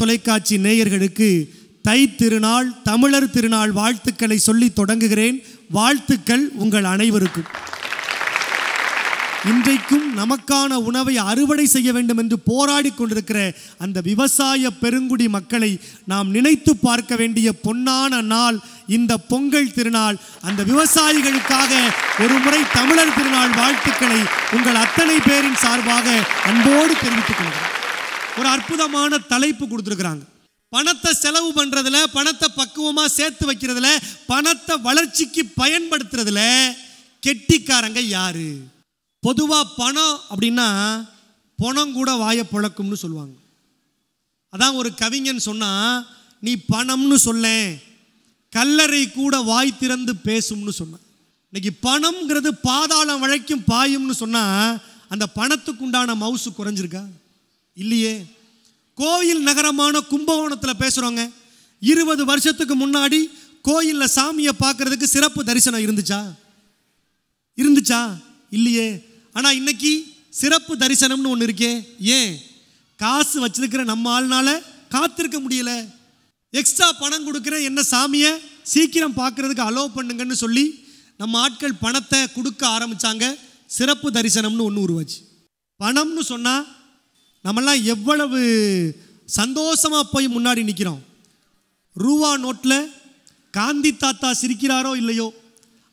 தொலைக்காட்சி நேயர்களுக்கு தை திருநாள் தமிழர் திருநாள் வாழ்த்துக்களை சொல்லி தொடங்குகிறேன். வாழ்த்துக்கள் உங்கள் அனைவருக்கும். இன்றைக்கும் நமக்கான உணவை அறுவடை செய்ய வேண்டும் என்று போராடி கொண்டிருக்கிற அந்த விவசாய பெருங்குடி மக்களை நாம் நினைத்து பார்க்க வேண்டிய பொன்னான நாள் இந்த பொங்கல் திருநாள். அந்த விவசாயிகளுக்காக ஒரு முறை தமிழர் திருநாள் வாழ்த்துக்களை உங்கள் அத்தனை பேரின் சார்பாக அன்போடு தெரிவித்துக் கொள்கிறேன். ஒரு அற்புதமான தலைப்பு கொடுத்துருக்குறாங்க. பணத்தை செலவு பண்ணுறதுல, பணத்தை பக்குவமாக சேர்த்து வைக்கிறதுல, பணத்தை வளர்ச்சிக்கு பயன்படுத்துறதுல கெட்டிக்காரங்க யாரு? பொதுவாக பணம் அப்படின்னா பணம் கூட வாயை பிளக்கும்னு சொல்லுவாங்க. அதான் ஒரு கவிஞன் சொன்னால், நீ பணம்னு சொல்ல கல்லறை கூட வாய் திறந்து பேசும்னு சொன்னான். இன்னைக்கு பணம்ங்கிறது பாதாளம் வரைக்கும் பாயும்னு சொன்னால் அந்த பணத்துக்குண்டான மவுசு குறைஞ்சிருக்கா? இல்லையே. கோயில் நகரமான கும்பகோணத்தில் பேசுகிறோங்க. 20 வருஷத்துக்கு முன்னாடி கோயிலில் சாமியை பார்க்குறதுக்கு சிறப்பு தரிசனம் இருந்துச்சா? இல்லையே. ஆனால் இன்னைக்கு சிறப்பு தரிசனம்னு ஒன்று இருக்கே. ஏன்? காசு வச்சிருக்கிற நம்ம ஆள்னால காத்திருக்க முடியல. எக்ஸ்ட்ரா பணம் கொடுக்குற என்ன சாமியை சீக்கிரம் பார்க்குறதுக்கு அலோவ் பண்ணுங்கன்னு சொல்லி நம்ம ஆட்கள் பணத்தை கொடுக்க ஆரம்பித்தாங்க. சிறப்பு தரிசனம்னு ஒன்று உருவாச்சு. பணம்னு சொன்னால் நம்மெல்லாம் எவ்வளவு சந்தோஷமாக போய் முன்னாடி நிற்கிறோம். ரூபா நோட்டில் காந்தி தாத்தா சிரிக்கிறாரோ இல்லையோ,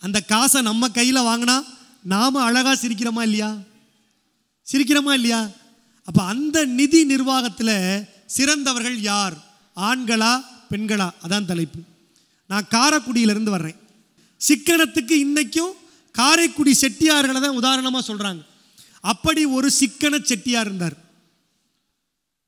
அந்த காசை நம்ம கையில் வாங்கினா நாம் அழகாக சிரிக்கிறோமா இல்லையா? அப்போ அந்த நிதி நிர்வாகத்தில் சிறந்தவர்கள் யார்? ஆண்களா பெண்களா? அதான் தலைப்பு. நான் காரைக்குடியிலேருந்து வர்றேன். சிக்கனத்துக்கு இன்றைக்கும் காரைக்குடி செட்டியார்களை தான் உதாரணமாக சொல்கிறாங்க. அப்படி ஒரு சிக்கன செட்டியார் இருந்தார்.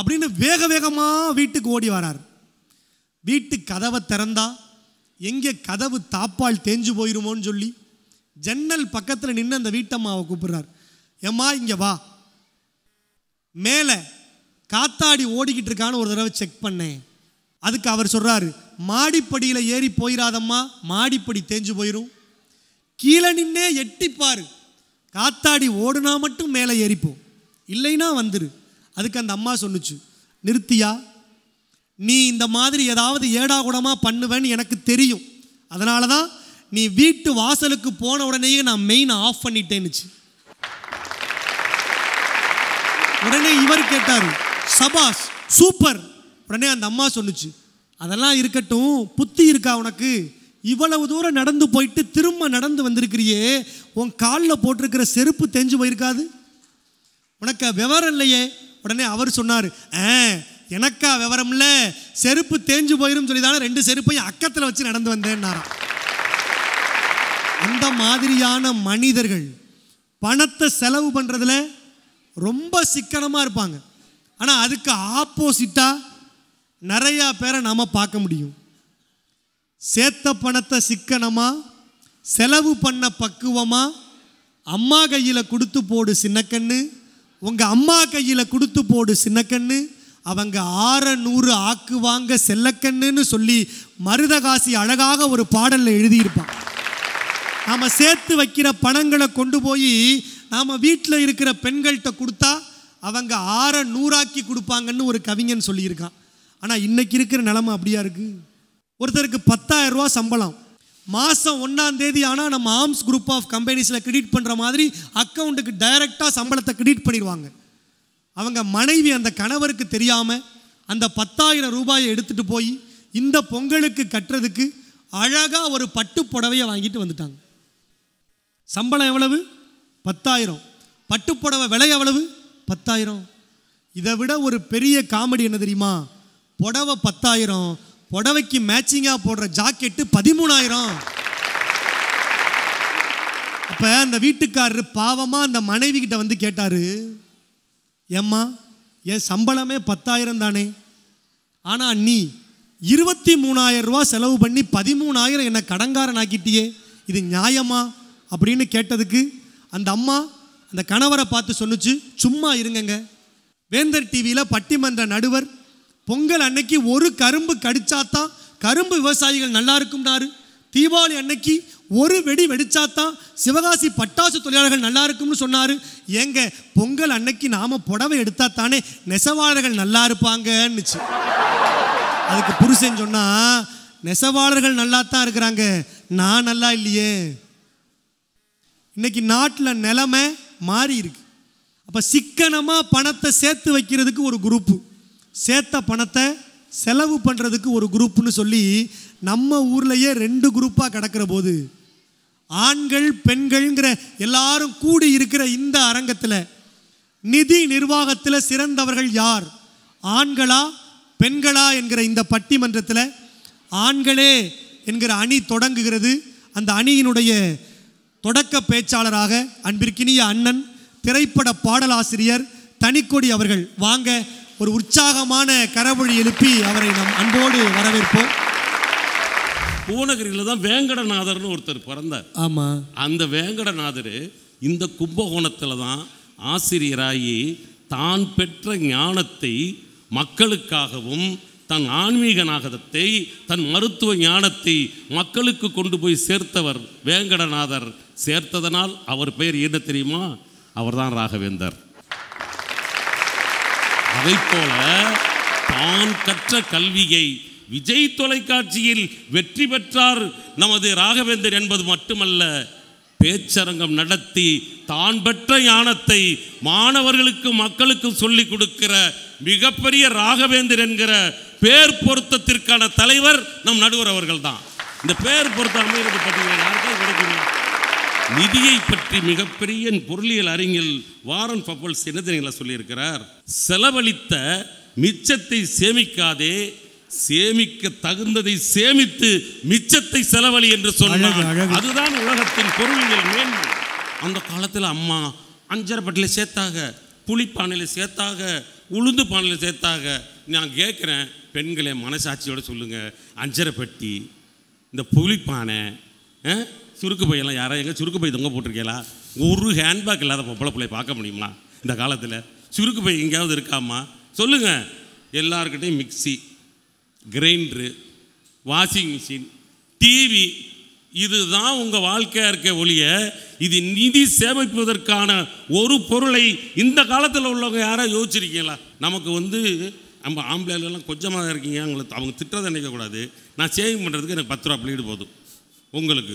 அப்படின்னு வேகமாக வீட்டுக்கு ஓடி வரார். வீட்டு கதவை திறந்தா எங்கே கதவு தாப்பால் தேஞ்சு போயிருமோன்னு சொல்லி ஜன்னல் பக்கத்தில் நின்று அந்த வீட்டம்மாவை கூப்பிடுறார். ஏம்மா இங்கே வா, மேலே காத்தாடி ஓடிக்கிட்டு இருக்கான்னு ஒரு தடவை செக் பண்ணேன். அதுக்கு அவர் சொல்கிறாரு, மாடிப்படியில் ஏறி போயிடாதம்மா, மாடிப்படி தேஞ்சு போயிடும். கீழே நின்னே எட்டிப்பார், காத்தாடி ஓடுனா மட்டும் மேலே ஏறிப்போம், இல்லைன்னா வந்துரு. அதுக்கு அந்த அம்மா சொன்னுச்சு, நிறுத்தியா, நீ இந்த மாதிரி ஏதாவது ஏடாகுடமாக பண்ணுவேன்னு எனக்கு தெரியும், அதனால தான் நீ வீட்டு வாசலுக்கு போன உடனேயே நான் மெயினை ஆஃப் பண்ணிட்டேன்னுச்சு. உடனே இவர் கேட்டார், சபாஷ் சூப்பர். உடனே அந்த அம்மா சொன்னுச்சு, அதெல்லாம் இருக்கட்டும், புத்தி இருக்கா உனக்கு? இவ்வளவு தூரம் நடந்து போயிட்டு திரும்ப நடந்து வந்திருக்கிறியே, உன் காலில் போட்டிருக்கிற செருப்பு தெரிஞ்சு போயிருக்காது? உனக்கு விவரம் இல்லையே. உடனே அவர் சொன்னார், எனக்கா விவரம் இல்லை, செருப்பு தேஞ்சு போயிடும் சொல்லி தானே 2 செருப்பையும் அக்கத்தில் வச்சு நடந்து வந்தேன்னாராம். அந்த மாதிரியான மனிதர்கள் பணத்தை செலவு பண்ணுறதுல ரொம்ப சிக்கனமாக இருப்பாங்க. ஆனால் அதுக்கு ஆப்போசிட்டாக நிறையா பேரை நாம் பார்க்க முடியும். சேர்த்த பணத்தை சிக்கனமாக, செலவு பண்ண பக்குவமாக, அம்மா கையில் கொடுத்து போடு சின்னக்கண்ணு, உங்கள் அம்மா கையில் கொடுத்து போடு சின்னக்கண்ணு, அவங்க 600 ஆக்குவாங்க செல்லக்கண்ணுன்னு சொல்லி மருதகாசி அழகாக ஒரு பாடலில் எழுதியிருப்பான். நாம் சேர்த்து வைக்கிற பணங்களை கொண்டு போய் நாம் வீட்டில் இருக்கிற பெண்கள்கிட்ட கொடுத்தா அவங்க 600 கொடுப்பாங்கன்னு ஒரு கவிஞன் சொல்லியிருக்கான். ஆனால் இன்றைக்கி இருக்கிற நிலமை அப்படியா இருக்குது? ஒருத்தருக்கு 10,000 ரூபா சம்பளம், மாதம் 1ஆம் தேதி ஆனால் நம்ம ஆர்ம்ஸ் குரூப் ஆஃப் கம்பெனிஸில் கிரெடிட் பண்ணுற மாதிரி அக்கௌண்ட்டுக்கு டைரெக்டாக சம்பளத்தை கிரெடிட் பண்ணிடுவாங்க. அவங்க மனைவி, அந்த கணவருக்கு தெரியாமல் அந்த 10,000 ரூபாயை எடுத்துகிட்டு போய் இந்த பொங்கலுக்கு கட்டுறதுக்கு அழகாக ஒரு பட்டு புடவையை வாங்கிட்டு வந்துட்டாங்க. சம்பளம் எவ்வளவு? 10,000. பட்டு புடவை விலை எவ்வளவு? 10,000. இதை விட ஒரு பெரிய காமெடி என்ன தெரியுமா? புடவை 10,000, புடவைக்கு மேட்சிங்காக போடுற ஜாக்கெட்டு 13,000. அப்போ அந்த வீட்டுக்காரரு பாவமாக அந்த மனைவி கிட்ட வந்து கேட்டார், ஏம்மா என் சம்பளமே 10,000 தானே, ஆனால் நீ 23,000 ரூபாய் செலவு பண்ணி 13,000 என்னை கடங்காரன் ஆக்கிட்டியே, இது நியாயமா அப்படின்னு கேட்டதுக்கு அந்த அம்மா அந்த கணவரை பார்த்து சொன்னிச்சு, சும்மா இருங்கங்க, வேந்தர் டிவியில் பட்டிமன்ற நடுவர் பொங்கல் அன்னைக்கு ஒரு கரும்பு கடிச்சாத்தான் கரும்பு விவசாயிகள் நல்லா இருக்கும்னாரு, தீபாவளி அன்னைக்கு ஒரு வெடி வெடிச்சாத்தான் சிவகாசி பட்டாசு தொழிலாளர்கள் நல்லா இருக்கும்னு சொன்னார். ஏங்க பொங்கல் அன்னைக்கு நாம் புடவை எடுத்தா தானே நெசவாளர்கள் நல்லா இருப்பாங்கன்னுச்சு. அதுக்கு புருஷன் சொன்னால், நெசவாளர்கள் நல்லா தான் இருக்கிறாங்க, நான் நல்லா இல்லையே. இன்னைக்கு நாட்டில் நிலைமை மாறி இருக்கு. அப்போ சிக்கனமாக பணத்தை சேர்த்து வைக்கிறதுக்கு ஒரு குரூப்பு, சேர்த்த பணத்தை செலவு பண்ணுறதுக்கு ஒரு குரூப்புன்னு சொல்லி நம்ம ஊர்லேயே 2 குரூப்பாக கிடக்கிற போது, ஆண்கள் பெண்கள்ங்கிற எல்லாரும் கூடி இருக்கிற இந்த அரங்கத்தில் நிதி நிர்வாகத்தில் சிறந்தவர்கள் யார், ஆண்களா பெண்களா என்கிற இந்த பட்டிமன்றத்தில் ஆண்களே என்கிற அணி தொடங்குகிறது. அந்த அணியினுடைய தொடக்க பேச்சாளராக அன்பிற்கினிய அண்ணன் திரைப்பட பாடலாசிரியர் தனிக்கொடி அவர்கள். வாங்க ஒரு உற்சாகமான கரவொழி எழுப்பி அவரை நம் அன்போடு வரவேற்போம். பூவனகிரியில் தான் வேங்கடநாதர்னு ஒருத்தர் பிறந்தார். ஆமாம், அந்த வேங்கடநாதர் இந்த கும்பகோணத்தில் தான் ஆசிரியராகி தான் பெற்ற ஞானத்தை மக்களுக்காகவும் தன் ஆன்மீக நாகத்தை தன் மருத்துவ ஞானத்தை மக்களுக்கு கொண்டு போய் சேர்த்தவர் வேங்கடநாதர். சேர்த்ததனால் அவர் பெயர் என்ன தெரியுமா? அவர் தான் ராகவேந்தர். அதை போல தான் கற்ற கல்வியை விஜய் தொலைக்காட்சியில் வெற்றி பெற்றார் நமது ராகவேந்தர் என்பது மட்டுமல்ல, பேச்சரங்கம் நடத்தி தான் பெற்ற ஞானத்தை மாணவர்களுக்கும் மக்களுக்கும் சொல்லிக் கொடுக்கிற மிகப்பெரிய ராகவேந்தர் என்கிற பேர் பொருத்தத்திற்கான தலைவர் நம் நடுவர் அவர்கள் தான். இந்த பேர் பொருத்தம் எனக்கு நிதியை பற்றி மிகப்பெரிய பொருளியல் அறிஞர் வாரன் பப்பல்ஸ் என்ன தெரியுங்களா சொல்லியிருக்கிறார், செலவழித்த மிச்சத்தை சேமிக்காதே, சேமிக்க தகுந்ததை சேமித்து மிச்சத்தை செலவழி என்று சொன்னார். அதுதான் உலகத்தின் பொருளியல் மேன்மை. அந்த காலத்தில் அம்மா 5.5 பாட்டில் சேர்த்தாக, புளிப்பானையில் சேர்த்தாக, உளுந்து பானையில் சேர்த்தாக. நான் கேட்குறேன், பெண்களை மனசாட்சியோடு சொல்லுங்கள், 5.5 பெட்டி இந்த புளிப்பானை சுருக்கு பையெல்லாம் யாராவது எங்கே சுருக்கு பை தொங்க போட்டிருக்கீங்களா? ஒரு ஹேண்ட்பேக் இல்லாத பொம்பளை பிள்ளையை பார்க்க முடியுமா இந்த காலத்தில்? சுருக்கு பை எங்கேயாவது இருக்காம்மா சொல்லுங்கள். எல்லாருக்கிட்டையும் mixie, grinder, washing machine, TV, இதுதான் உங்கள் வாழ்க்கையாக இருக்க ஒழிய இது நிதி சேமிப்பதற்கான ஒரு பொருளை இந்த காலத்தில் உள்ளவங்க யாராவது யோசிச்சிருக்கீங்களா? நமக்கு நம்ம ஆம்பளைலாம் கொஞ்சமாக இருக்கீங்க, அவங்க திட்டத்தை நினைக்கக்கூடாது. நான் சேவிங் பண்ணுறதுக்கு எனக்கு 10 ரூபா பிளேடு போதும். உங்களுக்கு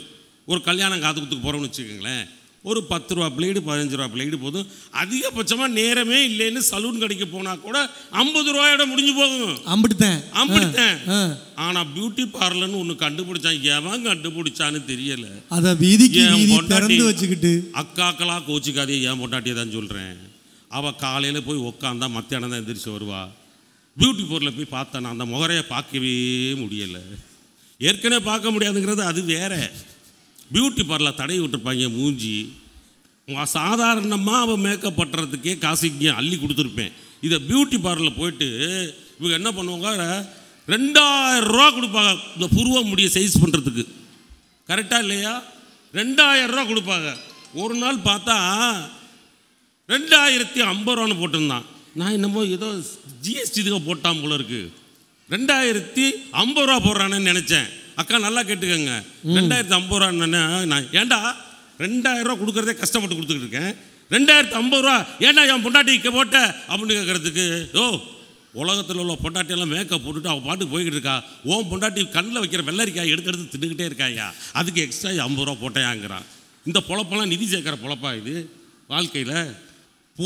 ஒரு கல்யாணம் காது குத்துக்கு போகிறோம்னு வச்சுக்கோங்களேன், ஒரு 10 ரூபா பிளேடு 15 ரூபா பிளேடு போதும். அதிகபட்சமாக நேரமே இல்லைன்னு சலூன் கடைக்கு போனால் கூட 50 ரூபாயோட முடிஞ்சு போகும். அம்பிடுத்தேன். ஆனால் பியூட்டி பார்லர்னு ஒன்று கண்டுபிடிச்சான், எவன் கண்டுபிடிச்சான்னு தெரியல. அதை வச்சுக்கிட்டு அக்காக்களா கோச்சிக்காதே, என் பொண்டாட்டியை தான் சொல்கிறேன். அவள் காலையில் போய் உக்காந்தா மத்தியானம் தான் எந்திரிச்சு வருவா. பியூட்டி பார்லர் போய் பார்த்தேன், அந்த முகரையை பார்க்கவே முடியலை. ஏற்கனவே பார்க்க முடியாதுங்கிறது அது வேற. பியூட்டி பார்லர் தடை விட்டுருப்பாங்க மூஞ்சி. சாதாரணமாக அவன் மேக்கப் பண்ணுறதுக்கே காசுக்கு அள்ளி கொடுத்துருப்பேன். இதை பியூட்டி பார்லர் போயிட்டு இவங்க என்ன பண்ணுவாங்க, 2000 ரூபா கொடுப்பாங்க இந்த புருவ முடியை சைஸ் பண்ணுறதுக்கு. கரெக்டாக இல்லையா? 2000 ரூபா கொடுப்பாங்க. ஒரு நாள் பார்த்தா 2050 ரூபான்னு போட்டிருந்தான். நான் என்னமோ ஏதோ ஜிஎஸ்டி இதுக்காக போட்டான் போல இருக்குது. 2050 ரூபா போடுறானேன்னு நினச்சேன். அக்கா நல்லா கேட்டுக்கங்க, 2050 ரூபான்னு நான் ஏண்டா 2000 ரூபா கொடுக்குறதே கஷ்டப்பட்டு கொடுத்துக்கிட்டு இருக்கேன், 2050 ரூபா ஏண்டா என் பொண்டாட்டிக்கு போட்ட அப்படின்னு கேட்குறதுக்கு, ஓ உலகத்தில் உள்ள பொண்டாட்டியெல்லாம் மேக்கப் போட்டுட்டு அவள் பாட்டுக்கு போய்கிட்டு இருக்கா, ஓம் பொண்டாட்டி கண்ணில் வைக்கிற வெள்ளரிக்காய் எடுத்து தின்னுக்கிட்டே இருக்காயா, அதுக்கு எக்ஸ்ட்ரா 50 ரூபா போட்டையாங்கிறான். இந்த பொழப்பெல்லாம் நிதி சேர்க்கிற பொழப்பா இது? வாழ்க்கையில்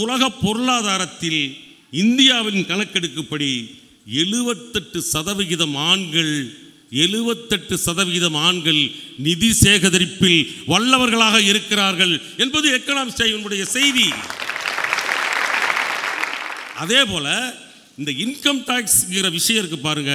உலக பொருளாதாரத்தில் இந்தியாவின் கணக்கெடுக்குப்படி 78% ஆண்கள் 78% ஆண்கள் நிதி சேகரிப்பில் வல்லவர்களாக இருக்கிறார்கள் என்பது எக்கனாமிக்ஸ் டைமுடைய செய்தி. அதே போல இந்த இன்கம் டாக்ஸ்ங்கிற விஷயம் இருக்கு பாருங்க,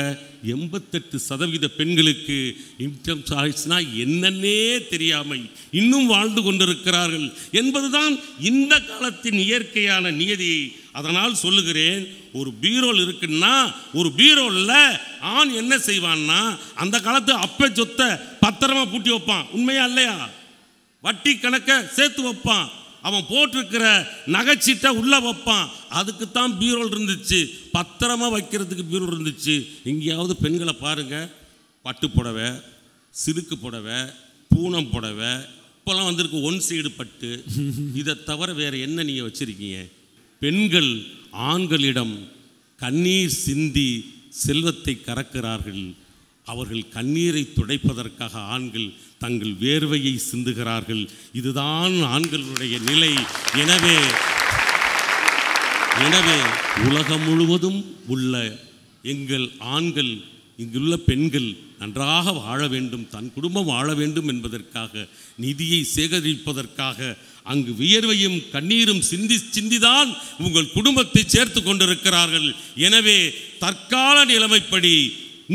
88% பெண்களுக்கு இன்கம் டாக்ஸ்னா என்னன்னே தெரியாமல் இன்னும் வாழ்ந்து கொண்டிருக்கிறார்கள் என்பதுதான் இந்த காலத்தின் இயற்கையான நியதி. அதனால் சொல்லுகிறேன், ஒரு பீரோல் இருக்குன்னா ஒரு பீரோல்ல ஆண் என்ன செய்வான்னா அந்த காலத்து அப்பே சொத்தை பத்திரமா பூட்டி வைப்பான். உண்மையா இல்லையா? வட்டி கணக்க சேர்த்து வைப்பான், அவன் போட்டிருக்கிற நகைச்சீட்டை உள்ளே வைப்பான். அதுக்கு தான் பீரோல் இருந்துச்சு, பத்திரமா வைக்கிறதுக்கு பீரோல் இருந்துச்சு. எங்கேயாவது பெண்களை பாருங்கள், பட்டு புடவை, சிறுக்கு புடவை, பூனம் புடவை, இப்போல்லாம் வந்திருக்கு ஒன் சைடு பட்டு. இதை தவிர வேறு என்ன நீங்கள் வச்சுருக்கீங்க? பெண்கள் ஆண்களிடம் கண்ணீர் சிந்தி செல்வத்தை கறக்கிறார்கள். அவர்கள் கண்ணீரை துடைப்பதற்காக ஆண்கள் தங்கள் வேர்வையை சிந்துகிறார்கள். இதுதான் ஆண்களுடைய நிலை. எனவே உலகம் முழுவதும் உள்ள எங்கள் ஆண்கள், இங்குள்ள பெண்கள் நன்றாக வாழ வேண்டும், தன் குடும்பம் வாழ வேண்டும் என்பதற்காக, நிதியை சேகரிப்பதற்காக அங்கு வியர்வையும் கண்ணீரும் சிந்திதான் உங்கள் குடும்பத்தை சேர்த்து கொண்டிருக்கிறார்கள். எனவே தற்கால நிலைமைப்படி,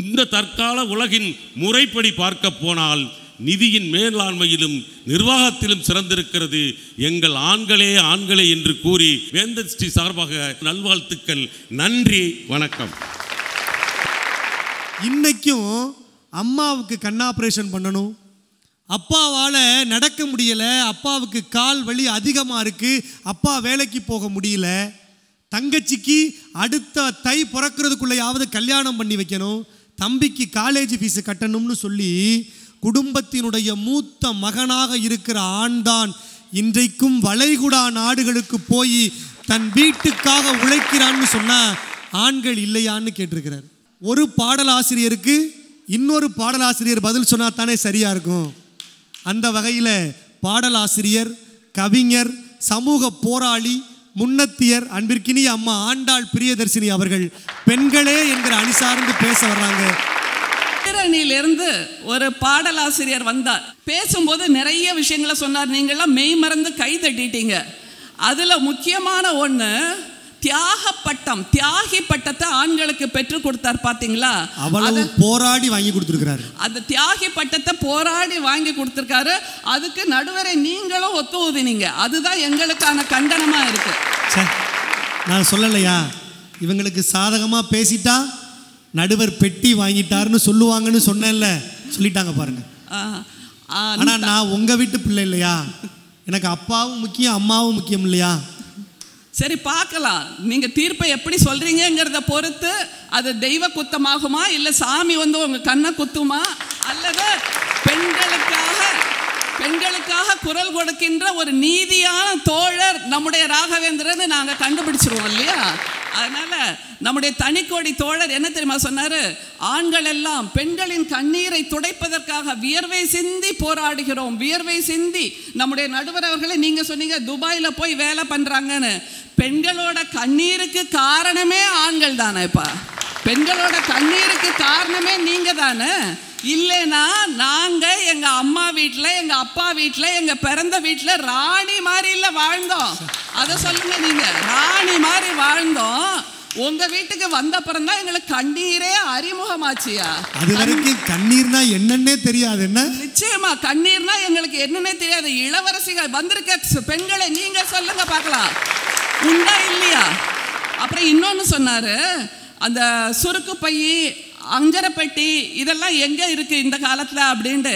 இந்த தற்கால உலகின் முறைப்படி பார்க்க போனால், நிதியின் மேலாண்மையிலும் நிர்வாகத்திலும் சிறந்திருக்கிறது எங்கள் ஆண்களே ஆண்களே என்று கூறி வேந்தன் ஸ்ரீ சார்பாக நல்வாழ்த்துக்கள். நன்றி, வணக்கம். இன்னைக்கும் அம்மாவுக்கு கண் ஆப்ரேஷன் பண்ணணும், அப்பாவால் நடக்க முடியலை, அப்பாவுக்கு கால் வலி அதிகமாக இருக்குது, அப்பா வேலைக்கு போக முடியல, தங்கச்சிக்கு அடுத்த தை பிறக்கிறதுக்குள்ளையாவது கல்யாணம் பண்ணி வைக்கணும், தம்பிக்கு காலேஜ் ஃபீஸு கட்டணும்னு சொல்லி குடும்பத்தினுடைய மூத்த மகனாக இருக்கிற ஆண்தான் இன்றைக்கும் வளைகுடா நாடுகளுக்கு போய் தன் வீட்டுக்காக உழைக்கிறான்னு சொன்னால் ஆண்கள் இல்லையான்னு கேட்டிருக்கிறார். ஒரு பாடலாசிரியருக்கு இன்னொரு பாடலாசிரியர் பதில் சொன்னால் தானே சரியாக இருக்கும். அந்த வகையில் பாடலாசிரியர், கவிஞர், சமூக போராளி, முன்னத்தியர் அன்பிற்கினிய அம்மா ஆண்டாள் பிரியதர்சினி அவர்கள் பெண்களே என்கிற அணி சார்ந்து பேச வர்றாங்க. பேரணியிலிருந்து ஒரு பாடலாசிரியர் வந்தார். பேசும்போது நிறைய விஷயங்களை சொன்னார். நீங்கள்லாம் மெய் மறந்து கை தட்டிட்டீங்க. அதில் முக்கியமான ஒன்று, தியாக பட்டம், தியாகி பட்டத்தை ஆண்களுக்கு பெற்று கொடுத்தார். பாத்தீங்களா? போராடி வாங்கி கொடுத்திருக்காரு. அந்த தியாகி பட்டத்தை போராடி வாங்கி கொடுத்திருக்காரு. அதுக்கு நடுவரை நீங்களும் ஒத்து ஊதினீங்க. அதுதான் எங்களுக்கான கண்டனமா இருக்கு. நான் சொல்லலையா, இவங்களுக்கு சாதகமா பேசிட்டா நடுவர் பெட்டி வாங்கிட்டாருன்னு சொல்லுவாங்கன்னு சொன்னேன்ல, சொல்லிட்டாங்க பாருங்க. ஆனா நான் உங்க வீட்டு பிள்ளை இல்லையா, எனக்கு அப்பாவும் முக்கியம் அம்மாவும் முக்கியம் இல்லையா? சரி, பார்க்கலாம். நீங்கள் தீர்ப்பை எப்படி சொல்கிறீங்கிறத பொறுத்து அது தெய்வ குத்தமாகுமா, இல்லை சாமி வந்து உங்கள் கண்ணை குத்துமா, அல்லது பெண்களுக்காக குரல் கொடுக்கின்ற ஒரு நீதியான தோழர் நம்முடைய ராகவேந்திரன்னு நாங்கள் கண்டுபிடிச்சிருவோம் இல்லையா? அதனால் நம்முடைய தனிக்கோடி தோழர் என்ன தெரியுமா சொன்னார்? ஆண்கள் எல்லாம் பெண்களின் கண்ணீரை துடைப்பதற்காக வியர்வை சிந்தி போராடுகிறோம், வியர்வை சிந்தி. நம்முடைய நடுவர் அவர்களை நீங்கள் சொன்னீங்க, துபாயில் போய் வேலை பண்ணுறாங்கன்னு. பெண்களோட கண்ணீருக்கு காரணமே ஆண்கள் தானேப்பா. பெண்களோட கண்ணீருக்கு காரணமே நீங்கள் தானே. இல்லைன்னா நாங்கள் எங்கள் அம்மா வீட்டில், எங்கள் அப்பா வீட்டில், எங்கள் பிறந்த வீட்டில் ராணி மாதிரி இல்லை வாழ்ந்தோம். அதை சொல்லுங்கள், நீங்கள் ராணி மாதிரி வாழ்ந்தோம். உங்கள் வீட்டுக்கு வந்த அப்புறம் தான் எங்களுக்கு கண்ணீரே அறிமுகமாச்சியா. அது வரைக்கும் கண்ணீர்னா என்னன்னே தெரியாது. என்ன நிச்சயமா கண்ணீர்னா எங்களுக்கு என்னன்னே தெரியாது. இளவரசிகள் வந்திருக்க பெண்களை நீங்கள் சொல்லுங்க பார்க்கலாம், உண்டா இல்லையா? அப்புறம் இன்னொன்று சொன்னார், அந்த சுருக்கு பையி, அஞ்சரப்பட்டி, இதெல்லாம் எங்கே இருக்குது இந்த காலத்தில் அப்படின்ட்டு.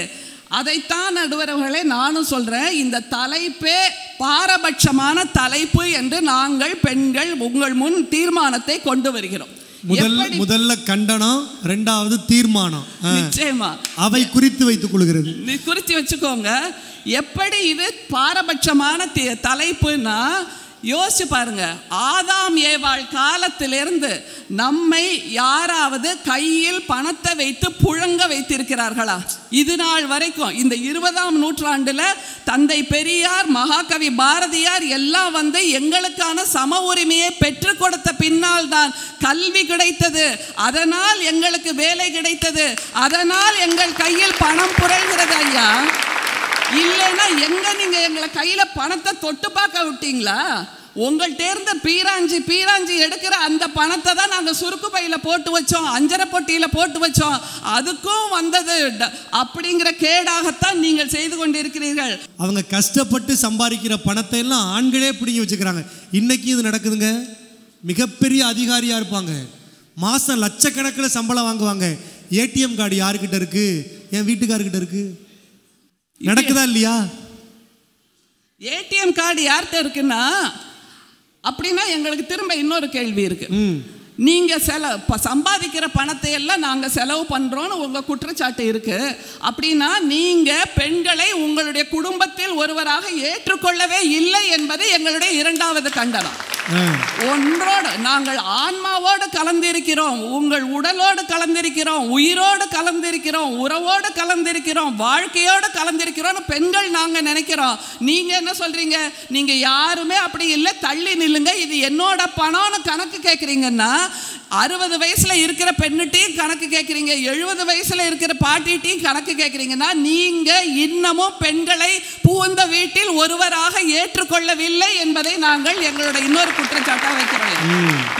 அதைத்தான் நடுவர்களே நானும் சொல்கிறேன். இந்த தலைப்பே பாரபட்சமான தலைப்பு என்று நாங்கள் பெண்கள் உங்கள் முன் தீர்மானத்தை கொண்டு வருகிறோம். முதல்ல கண்டனம், ரெண்டாவது தீர்மானம். நிச்சயமா அவை குறித்து வைத்துக் கொள்கிறது, குறித்து வச்சுக்கோங்க. எப்படி இது பாரபட்சமான தலைப்புன்னா யோசிச்சு பாருங்க. ஆதாம் ஏவாள் காலத்திலிருந்து நம்மை யாராவது கையில் பணத்தை வைத்து புழங்க வைத்திருக்கிறார்களா? இது நாள் வரைக்கும் இந்த 20ஆம் நூற்றாண்டுல தந்தை பெரியார், மகாகவி பாரதியார் எல்லாம் வந்து எங்களுக்கான சம உரிமையை பெற்றுக் கொடுத்த பின்னால் தான் கல்வி கிடைத்தது, அதனால் எங்களுக்கு வேலை கிடைத்தது, அதனால் எங்கள் கையில் பணம் புரள்கிறது. ஐயா, இல்லைன்னா எங்க நீங்க எங்களை கையில பணத்தை தொட்டு பார்க்க விட்டீங்களா? உங்கள்கிட்ட இருந்த பீராஞ்சி எடுக்கிற அந்த பணத்தை தான் நாங்கள் சுருக்கு பையில போட்டு வச்சோம், அஞ்சரை பொட்டியில போட்டு வச்சோம், அதுக்கும் வந்தது அப்படிங்கிற கேடாகத்தான் நீங்கள் செய்து கொண்டிருக்கிறீர்கள். அவங்க கஷ்டப்பட்டு சம்பாதிக்கிற பணத்தை எல்லாம் ஆண்களே பிடிங்கி வச்சுக்கிறாங்க. இன்னைக்கு இது நடக்குதுங்க. மிகப்பெரிய அதிகாரியா இருப்பாங்க. மாசம் லட்சக்கணக்கில் சம்பளம் வாங்குவாங்க. ஏடிஎம் கார்டு யாருக்கிட்ட இருக்கு? என் வீட்டுக்காரர்கிட்ட இருக்கு. நடக்குதா இல்லையா? ஏடிஎம் கார்டு யார்கிட்ட இருக்குன்னா அப்படின்னா எங்களுக்கு திரும்ப இன்னொரு கேள்வி இருக்கு. நீங்கள் சம்பாதிக்கிற பணத்தை எல்லாம் நாங்கள் செலவு பண்ணுறோன்னு உங்கள் குற்றச்சாட்டு இருக்குது. அப்படின்னா நீங்கள் பெண்களை உங்களுடைய குடும்பத்தில் ஒருவராக ஏற்றுக்கொள்ளவே இல்லை என்பது எங்களுடைய இரண்டாவது கண்டனம். ஒன்றோடு நாங்கள் ஆன்மாவோடு கலந்திருக்கிறோம், உங்கள் உடலோடு கலந்திருக்கிறோம், உயிரோடு கலந்திருக்கிறோம், உறவோடு கலந்திருக்கிறோம், வாழ்க்கையோடு கலந்திருக்கிறோம்னு பெண்கள் நாங்கள் நினைக்கிறோம். நீங்கள் என்ன சொல்கிறீங்க? நீங்கள் யாருமே அப்படி இல்லை, தள்ளி நில்லுங்க, இது என்னோட பணம்னு கணக்கு கேட்குறீங்கன்னா 60 வயசுல இருக்கிற பெண்ணிட்டையும் கணக்கு கேட்குறீங்க, 70 வயசுல இருக்கிற பாட்டிட்டையும் கணக்கு கேட்குறீங்கன்னா நீங்கள் இன்னமும் பெண்களை புகுந்த வீட்டில் ஒருவராக ஏற்றுக்கொள்ளவில்லை என்பதை நாங்கள் எங்களோட இன்னொரு குற்றச்சாட்டாக வைக்கிறோம்.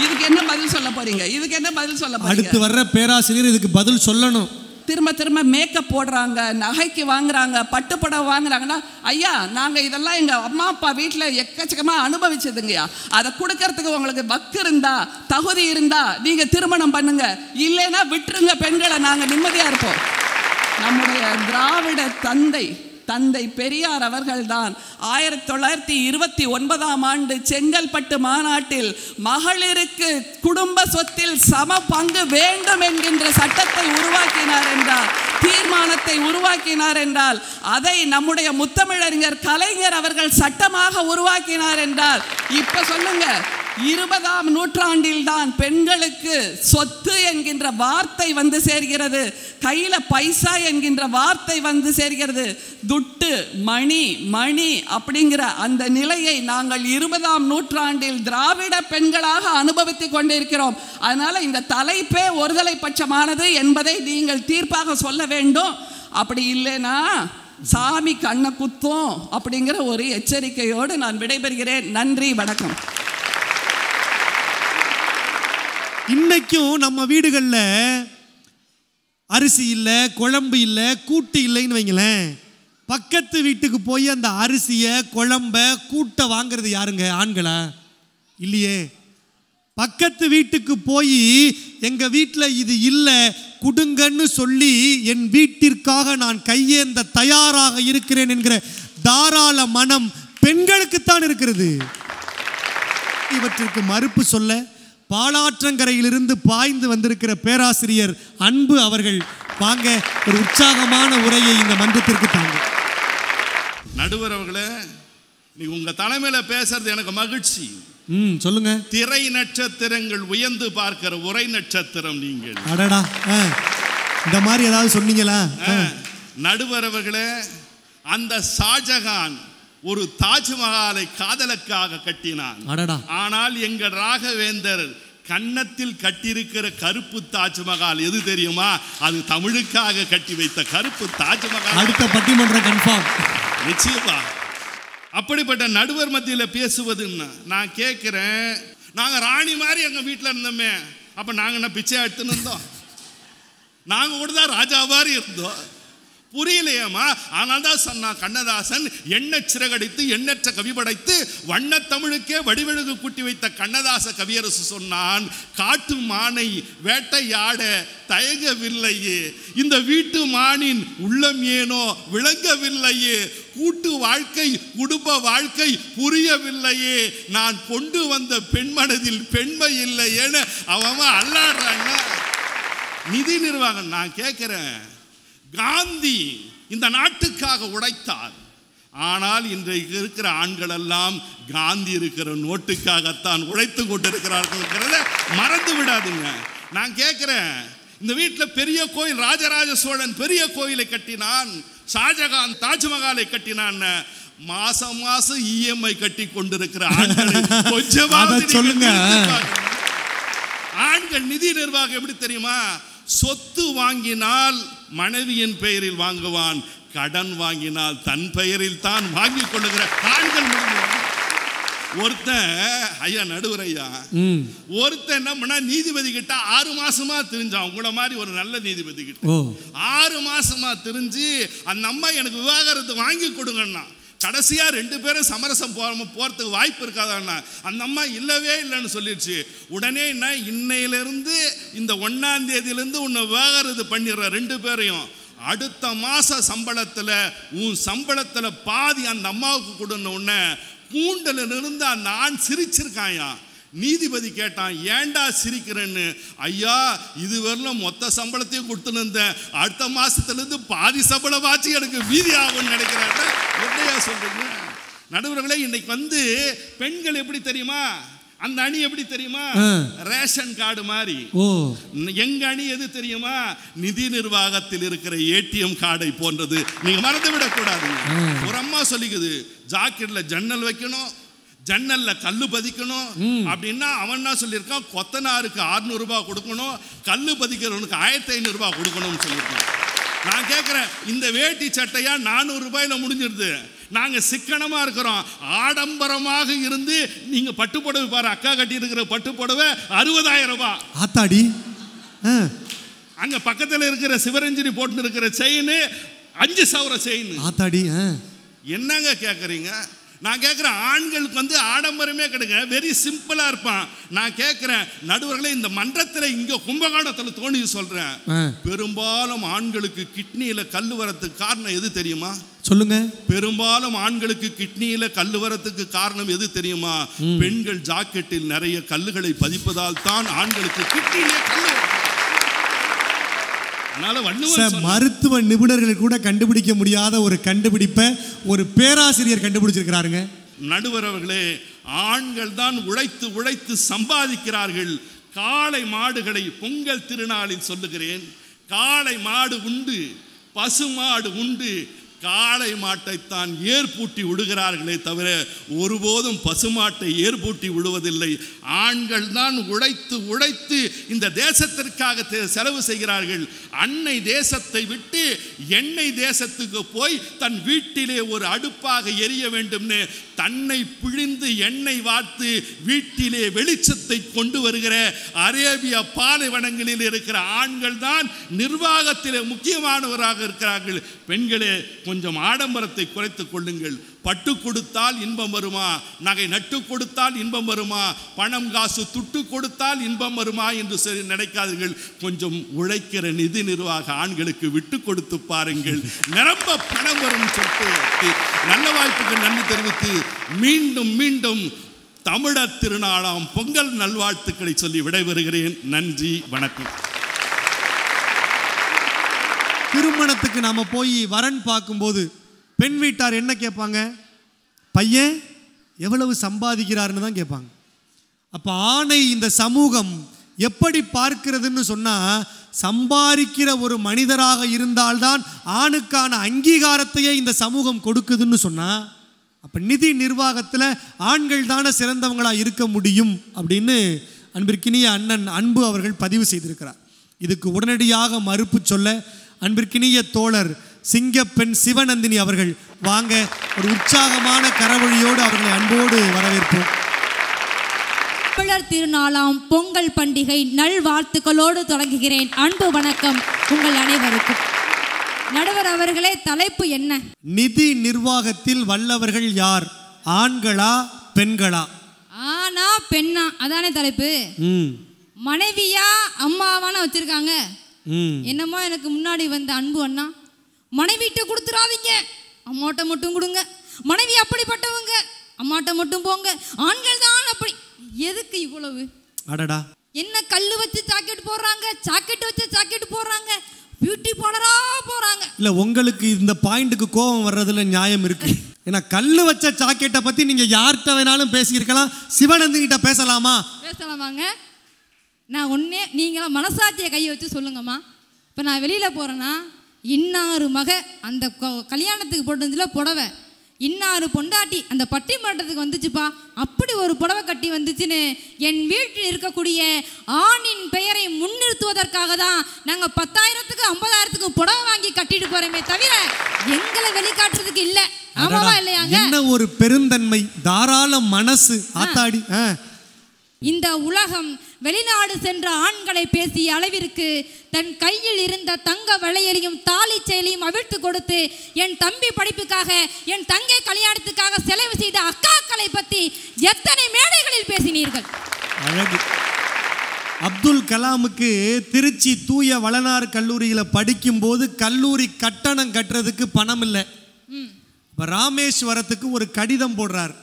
இதுக்கு என்ன பதில் சொல்ல போறீங்க? இதுக்கு என்ன பதில் சொல்ல போறீங்க? அடுத்து வர்ற பேராசிரியர் இதுக்கு பதில் சொல்லணும். திரும்ப திரும்ப மேக்கப் போடுறாங்க, நகைக்கு வாங்குறாங்க, பட்டுப்படம் வாங்குறாங்கன்னா ஐயா நாங்கள் இதெல்லாம் எங்கள் அம்மா அப்பா வீட்டில் எக்கச்சக்கமாக அனுபவிச்சதுங்கய்யா, அதை கொடுக்கறதுக்கு உங்களுக்கு வக்கு இருந்தா தகுதி இருந்தா நீங்கள் திருமணம் பண்ணுங்க, இல்லைன்னா விட்டுருங்க பெண்களை, நாங்கள் நிம்மதியாக இருப்போம். நம்முடைய திராவிட தந்தை பெரியார் அவர்கள்தான் 1929ஆம் ஆண்டு செங்கல்பட்டு மாநாட்டில் மகளிருக்கு குடும்ப சொத்தில் சம பங்கு வேண்டும் என்கின்ற சட்டத்தை உருவாக்கினார் என்றால், தீர்மானத்தை உருவாக்கினார் என்றால், அதை நம்முடைய முத்தமிழறிஞர் கலைஞர் அவர்கள் சட்டமாக உருவாக்கினார் என்றால், இப்போ சொல்லுங்க 20ஆம் நூற்றாண்டில் தான் பெண்களுக்கு சொத்து என்கின்ற வார்த்தை வந்து சேர்கிறது, கையில பைசா என்கின்ற வார்த்தை வந்து சேர்கிறது. துட்டு மணி அப்படிங்கிற அந்த நிலையை நாங்கள் 20ஆம் நூற்றாண்டில் திராவிட பெண்களாக அனுபவித்துக் கொண்டிருக்கிறோம். அதனால இந்த தலைப்பே ஒருதலை பட்சமானது என்பதை நீங்கள் தீர்ப்பாக சொல்ல வேண்டும். அப்படி இல்லைனா சாமி கண்ணை குத்தும் அப்படிங்கிற ஒரு எச்சரிக்கையோடு நான் விடைபெறுகிறேன். நன்றி, வணக்கம். இன்னைக்கும் நம்ம வீடுகளில் அரிசி இல்லை, குழம்பு இல்லை, கூட்டு இல்லைன்னு வைங்களேன், பக்கத்து வீட்டுக்கு போய் அந்த அரிசியை குழம்ப கூட்டை வாங்கிறது யாருங்க? ஆண்களா? இல்லையே. பக்கத்து வீட்டுக்கு போய் எங்கள் வீட்டில் இது இல்லை கொடுங்கன்னு சொல்லி என் வீட்டிற்காக நான் கையேந்த தயாராக இருக்கிறேன் என்கிற தாராள மனம் பெண்களுக்குத்தான் இருக்கிறது. இவற்றிற்கு மறுப்பு சொல்ல பாலாற்றங்கரையிலிருந்து பாய்ந்து வந்திருக்கிற பேராசிரியர் அன்பு அவர்கள் வாங்க, ஒரு உற்சாகமான உரையை இந்த மன்றத்திற்கு தாங்க. நடுவர் அவர்களே, உங்க தலைமையில பேசுறது எனக்கு மகிழ்ச்சி. சொல்லுங்க. திரை நட்சத்திரங்கள் உயர்ந்து பார்க்கிற உரை நட்சத்திரம் நீங்கள். அடடா, இந்த மாதிரி ஏதாவது சொன்னீங்களா? நடுவர் அவர்களே, அந்த ஷாஜகான் ஒரு தாஜ்மஹாலை காதலுக்காக கட்டினான். ஆனால் எங்கள் ராகவேந்தர் கன்னத்தில் கட்டியிருக்கிற கருப்பு தாஜ்மஹால் எது தெரியுமா? அது தமிழுக்காக கட்டி வைத்த கருப்பு தாஜ்மஹால். அடுத்த பட்டிமன்றம் கன்ஃபார்ம், நிச்சயமா. அப்படிப்பட்ட நடுவர் மத்தியில் பேசுவதுன்னு நான் கேட்குறேன். நாங்கள் ராணி மாதிரி எங்கள் வீட்டில் இருந்தோமே, அப்போ நாங்கள் என்ன பிச்சை எடுத்துன்னு இருந்தோம்? நாங்கள் கூட தான் ராஜா மாதிரி இருந்தோம். புரியலையம்மா. ஆனால் தான் சொன்னா கண்ணதாசன் எண்ண சிறகடித்து எண்ணற்ற கவி படைத்து வண்ண தமிழுக்கே வடிவெழுகு கூட்டி வைத்த கண்ணதாச கவியரசு சொன்னான், காட்டு மானை வேட்டையாட தயங்கவில்லையே, இந்த வீட்டு மானின் உள்ளம் ஏனோ விளங்கவில்லையே, கூட்டு வாழ்க்கை குடும்ப வாழ்க்கை புரியவில்லையே, நான் கொண்டு வந்த பெண்மனதில் பெண்மை இல்லை என அவன் அல்லாடுறாங்க. நிதி நிர்வாகம் நான் கேட்கிறேன். காந்தி இந்த நாட்டுக்காக உழைத்தார். ஆனால் இன்றைக்கு இருக்கிற ஆண்கள் எல்லாம் காந்தி இருக்கிற நோட்டுக்காகத்தான் உழைத்து கொண்டிருக்கிறார்கள், மறந்து விடாதுங்க. நான் கேட்கிறேன், இந்த வீட்டில் பெரிய கோயில், ராஜராஜ சோழன் பெரிய கோயிலை கட்டினான், ஷாஜகான் தாஜ்மஹாலை கட்டினான். மாசம் மாசம் இஎம்ஐ கட்டி கொண்டிருக்கிற ஆண்களை கொஞ்சமாக சொல்லுங்க. ஆண்கள் நிதி நிர்வாகம் எப்படி தெரியுமா? சொத்து வாங்கினால் மனைவியின் பெயரில் வாங்குவான், கடன் வாங்கினால் தன் பெயரில் தான் வாங்கிக் கொள்ளுகிற ஆண்கள். ஒருத்தன் என்ன பண்ண, நீதிபதி கிட்ட 6 மாசமா தெரிஞ்சான், உங்களை மாதிரி ஒரு நல்ல நீதிபதி கிட்ட 6 மாசமா தெரிஞ்சு அந்த அம்மா எனக்கு விவாகரத்து வாங்கி கொடுங்கன்னா கடைசியா ரெண்டு பேரும் சமரசம் போறதுக்கு வாய்ப்பு இருக்காதான்னா அந்த அம்மா இல்லவே இல்லைன்னு சொல்லிடுச்சு. உடனே என்ன, இன்னையிலிருந்து இந்த 1ஆம் தேதியிலிருந்து உன்னை வேகறது பண்ணிடுற ரெண்டு பேரையும், அடுத்த மாச சம்பளத்துல உன் சம்பளத்துல பாதி அந்த அம்மாவுக்கு கொடுன. உடனே கூண்டலிருந்து அந்த ஆண் சிரிச்சிருக்காயா. நீதிபதி கேட்டான், ஏண்டா சிரிக்கிறேன்னு. ஐயா, இதுவரையிலும் மொத்த சம்பளத்தையும் கொடுத்துருந்தேன், அடுத்த மாசத்துலேருந்து பாதி சம்பளமாச்சு எனக்கு வீதி ஆகும்னு நினைக்கிறாங்க. எப்படியா சொல்றீங்க நடுவர்களே? இன்னைக்கு வந்து பெண்கள் எப்படி தெரியுமா, அந்த அணி எப்படி தெரியுமா, ரேஷன் கார்டு மாதிரி. எங்க அணி எது தெரியுமா, நிதி நிர்வாகத்தில் இருக்கிற ஏடிஎம் கார்டை போன்றது. நீங்க மறந்துவிடக் கூடாது. ஒரு அம்மா சொல்லிக்குது, ஜாக்கெட்ல ஜன்னல் வைக்கணும், ஜன்னல்ல கல்லு பதிக்கணும் அப்படின்னா அவன் என்ன சொல்லியிருக்கான், கொத்தனாருக்கு 600 ரூபாய் கொடுக்கணும், கல்லு பதிக்கிறவனுக்கு 1500 ரூபாய் கொடுக்கணும்னு சொல்லியிருக்கான். நான் கேட்குறேன், இந்த வேட்டி சட்டையா 400 ரூபாயில முடிஞ்சிருது. நாங்கள் சிக்கனமாக இருக்கிறோம், ஆடம்பரமாக இருந்து நீங்கள் பட்டுப்புடவை பாரு, அக்கா கட்டி இருக்கிற பட்டுப்புடவை 60,000 ரூபாய். ஆத்தாடி, அங்கே பக்கத்தில் இருக்கிற சிவரஞ்சனி போட்டு இருக்கிற செயின் 5 சவர செயின். ஆத்தாடி, என்னங்க கேட்குறீங்க? நான் கேட்குறேன், ஆண்களுக்கு வந்து ஆடம்பரமே கிடைக்க, வெரி சிம்பிளாக இருப்பான். நான் கேட்குறேன் நடுவர்களே, இந்த மன்றத்தில் இங்கே கும்பகோணத்தில் தோணி சொல்கிறேன், பெரும்பாலும் ஆண்களுக்கு கிட்னியில் கல் வரத்துக்கு காரணம் எது தெரியுமா? சொல்லுங்க. பெரும்பாலும் ஆண்களுக்கு கிட்னியில கல் வரத்துக்கு காரணம் எது தெரியுமா? பெண்கள் ஜாக்கெட்டில் நிறைய கல்லுகளை பதிப்பதால் தான் ஆண்களுக்கு கிட்னியில கல். மருத்துவ நிபுணர்கள் கூட கண்டுபிடிக்க முடியாத ஒரு கண்டுபிடிப்பை ஒரு பேராசிரியர் கண்டுபிடிச்சிருக்கிறாருங்க. நடுவரவர்களே, ஆண்கள் தான் உழைத்து உழைத்து சம்பாதிக்கிறார்கள். காளை மாடுகளை பொங்கல் திருநாளில் சொல்லுகிறேன், காளை மாடு உண்டு, பசுமாடு உண்டு, காளை மாட்டைத்தான் ஏற்பூட்டி விடுகிறார்களே தவிர ஒருபோதும் பசுமாட்டை ஏற்பூட்டி விடுவதில்லை. ஆண்கள் தான் உழைத்து உழைத்து இந்த தேசத்திற்காக செலவு செய்கிறார்கள். அன்னை தேசத்தை விட்டு எண்ணெய் தேசத்துக்கு போய் தன் வீட்டிலே ஒரு அடுப்பாக எரிய வேண்டும்னு தன்னை பிழிந்து எண்ணெய் வார்த்து வீட்டிலே வெளிச்சத்தை கொண்டு வருகிற அரேபிய பாலைவனங்களில் இருக்கிற ஆண்கள் தான் நிர்வாகத்திலே முக்கியமானவராக இருக்கிறார்கள். பெண்களே, கொஞ்சம் ஆடம்பரத்தை குறைத்துக் கொள்ளுங்கள். பட்டு கொடுத்தால் இன்பம் வருமா? நகை நட்டு கொடுத்தால் இன்பம் வருமா? பணம் காசு துட்டு கொடுத்தால் இன்பம் வருமா என்று சரி நினைக்காதீர்கள். கொஞ்சம் உழைக்கிற நிதி நிர்வாக ஆண்களுக்கு விட்டு கொடுத்து பாருங்கள், நிரம்ப பணம் வரும். சொத்து நல்ல வாய்ப்புக்கு நன்றி தெரிவித்து மீண்டும் மீண்டும் தமிழர் திருநாளாம் பொங்கல் நல்வாழ்த்துக்களை சொல்லி விடைபெறுகிறேன். நன்றி, வணக்கம். திருமணத்துக்கு நாம் போய் வரன் பார்க்கும்போது பெண் வீட்டார் என்ன கேட்பாங்க? பையன் எவ்வளவு சம்பாதிக்கிறாருன்னு தான் கேட்பாங்க. அப்போ ஆணை இந்த சமூகம் எப்படி பார்க்கிறதுன்னு சொன்னால், சம்பாதிக்கிற ஒரு மனிதராக இருந்தால்தான் ஆணுக்கான அங்கீகாரத்தையே இந்த சமூகம் கொடுக்குதுன்னு சொன்னால், அப்போ நிதி நிர்வாகத்தில் ஆண்கள் தானே சிறந்தவங்களாக இருக்க முடியும் அப்படின்னு அன்பிற்கினிய அண்ணன் அன்பு அவர்கள் பதிவு செய்திருக்கிறார். இதுக்கு உடனடியாக மறுப்பு சொல்ல அன்பிற்கினிய தோழர் சிங்கப்பெண் சிவநந்தினி அவர்கள் வாங்க, ஒரு உற்சாகமான கரவழியோடு அவர்களை அன்போடு வரவேற்போம். தமிழர் திருநாளாம் பொங்கல் பண்டிகை நல்வாழ்த்துக்களோடு தொடங்குகிறேன். அன்பு வணக்கம் உங்கள் அனைவருக்கும். நடுவர் அவர்களே, தலைப்பு என்ன? நிதி நிர்வாகத்தில் வல்லவர்கள் யார், ஆண்களா பெண்களா? ஆனா பெண்ணா, அதானே தலைப்பு. மனைவியா அம்மாவான வச்சிருக்காங்க. என்னமோ எனக்கு முன்னாடி வந்த அன்பு அண்ணா, மனைவிட்ட கொடுத்துடாதீங்க, அம்மாட்ட மட்டும் கொடுங்க, மனைவி அப்படிப்பட்டவங்க, அம்மாட்ட மட்டும் போங்க, ஆண்கள் தான் அப்படி. எதுக்கு இவ்வளவு? அடடா, என்ன கல்லு வச்சு ஜாக்கெட் போடுறாங்க, ஜாக்கெட் வச்சு ஜாக்கெட் போடுறாங்க, பியூட்டி பார்லரா போறாங்க. இல்ல, உங்களுக்கு இந்த பாயிண்ட்டுக்கு கோபம் வர்றதுல நியாயம் இருக்கு. ஏன்னா கல்லு வச்ச ஜாக்கெட்டை பத்தி நீங்க யார்கிட்ட வேணாலும் பேசியிருக்கலாம். சிவனந்தி கிட்ட பேசலாமா? பேசலாமாங்க. நான் ஒன்னே, நீங்களாம் மனசாட்சியை கையை வச்சு சொல்லுங்கம்மா. இப்போ நான் வெளியில் போகிறேன்னா, இன்னாறு மக அந்த கல்யாணத்துக்கு போட்டுருந்துச்சுல புடவை, இன்னாறு பொண்டாட்டி அந்த பட்டிமன்றத்துக்கு வந்துச்சுப்பா, அப்படி ஒரு புடவை கட்டி வந்துச்சுன்னு என் வீட்டில் இருக்கக்கூடிய ஆணின் பெயரை முன்னிறுத்துவதற்காக தான் நாங்கள் 10,000க்கும் 50,000க்கும் புடவை வாங்கி கட்டிட்டு போகிறோமே தவிர எங்களை வெளிக்காட்டுறதுக்கு இல்லை. ஆமாவா இல்லையாங்க? என்ன ஒரு பெருந்தன்மை, தாராள மனசு. ஆத்தாடி, இந்த உலகம் வெளிநாடு சென்ற ஆண்களை பேசி அளவிற்கு தன் கையில் இருந்த தங்க வளையலையும் தாலி செயலையும் அவிழ்த்து கொடுத்து என் தம்பி படிப்புக்காக என் தங்கை கல்யாணத்துக்காக செலவு செய்த அக்காக்களை பற்றி எத்தனை மேடைகளில் பேசினீர்கள். அப்துல் கலாமுக்கு திருச்சி தூய வளனார் கல்லூரியில் படிக்கும் போது கல்லூரி கட்டணம் கட்டுறதுக்கு பணம் இல்லை. ராமேஸ்வரத்துக்கு ஒரு கடிதம் போடுறார்,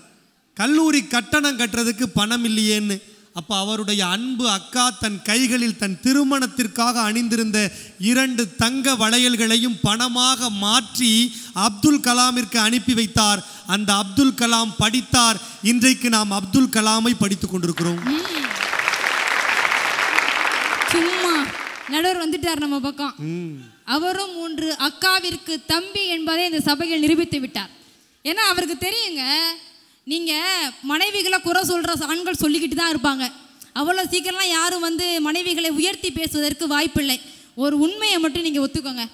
கல்லூரி கட்டணம் கட்டுறதுக்கு பணம் இல்லையேன்னு. அப்போ அவருடைய அன்பு அக்கா தன் கைகளில் தன் திருமணத்திற்காக அணிந்திருந்த 2 தங்க வளையல்களையும் பணமாக மாற்றி அப்துல் கலாமிற்கு அனுப்பி வைத்தார். அந்த அப்துல் கலாம் படித்தார். இன்றைக்கு நாம் அப்துல் கலாமை படித்து கொண்டிருக்கிறோம். சும்மா நடுவர் வந்துட்டார் நம்ம பக்கம். அவரும் 3 அக்காவிற்கு தம்பி என்பதை இந்த சபையில் நிரூபித்து விட்டார். ஏன்னா அவருக்கு தெரியுங்க, நீங்கள் மனைவிகளை குறை சொல்கிற ஆண்கள் சொல்லிக்கிட்டு தான் இருப்பாங்க. அவ்வளோ சீக்கிரம்லாம் யாரும் வந்து மனைவிகளை உயர்த்தி பேசுவதற்கு வாய்ப்பில்லை. ஒரு உண்மையை மட்டும் நீங்கள் ஒத்துக்கோங்க,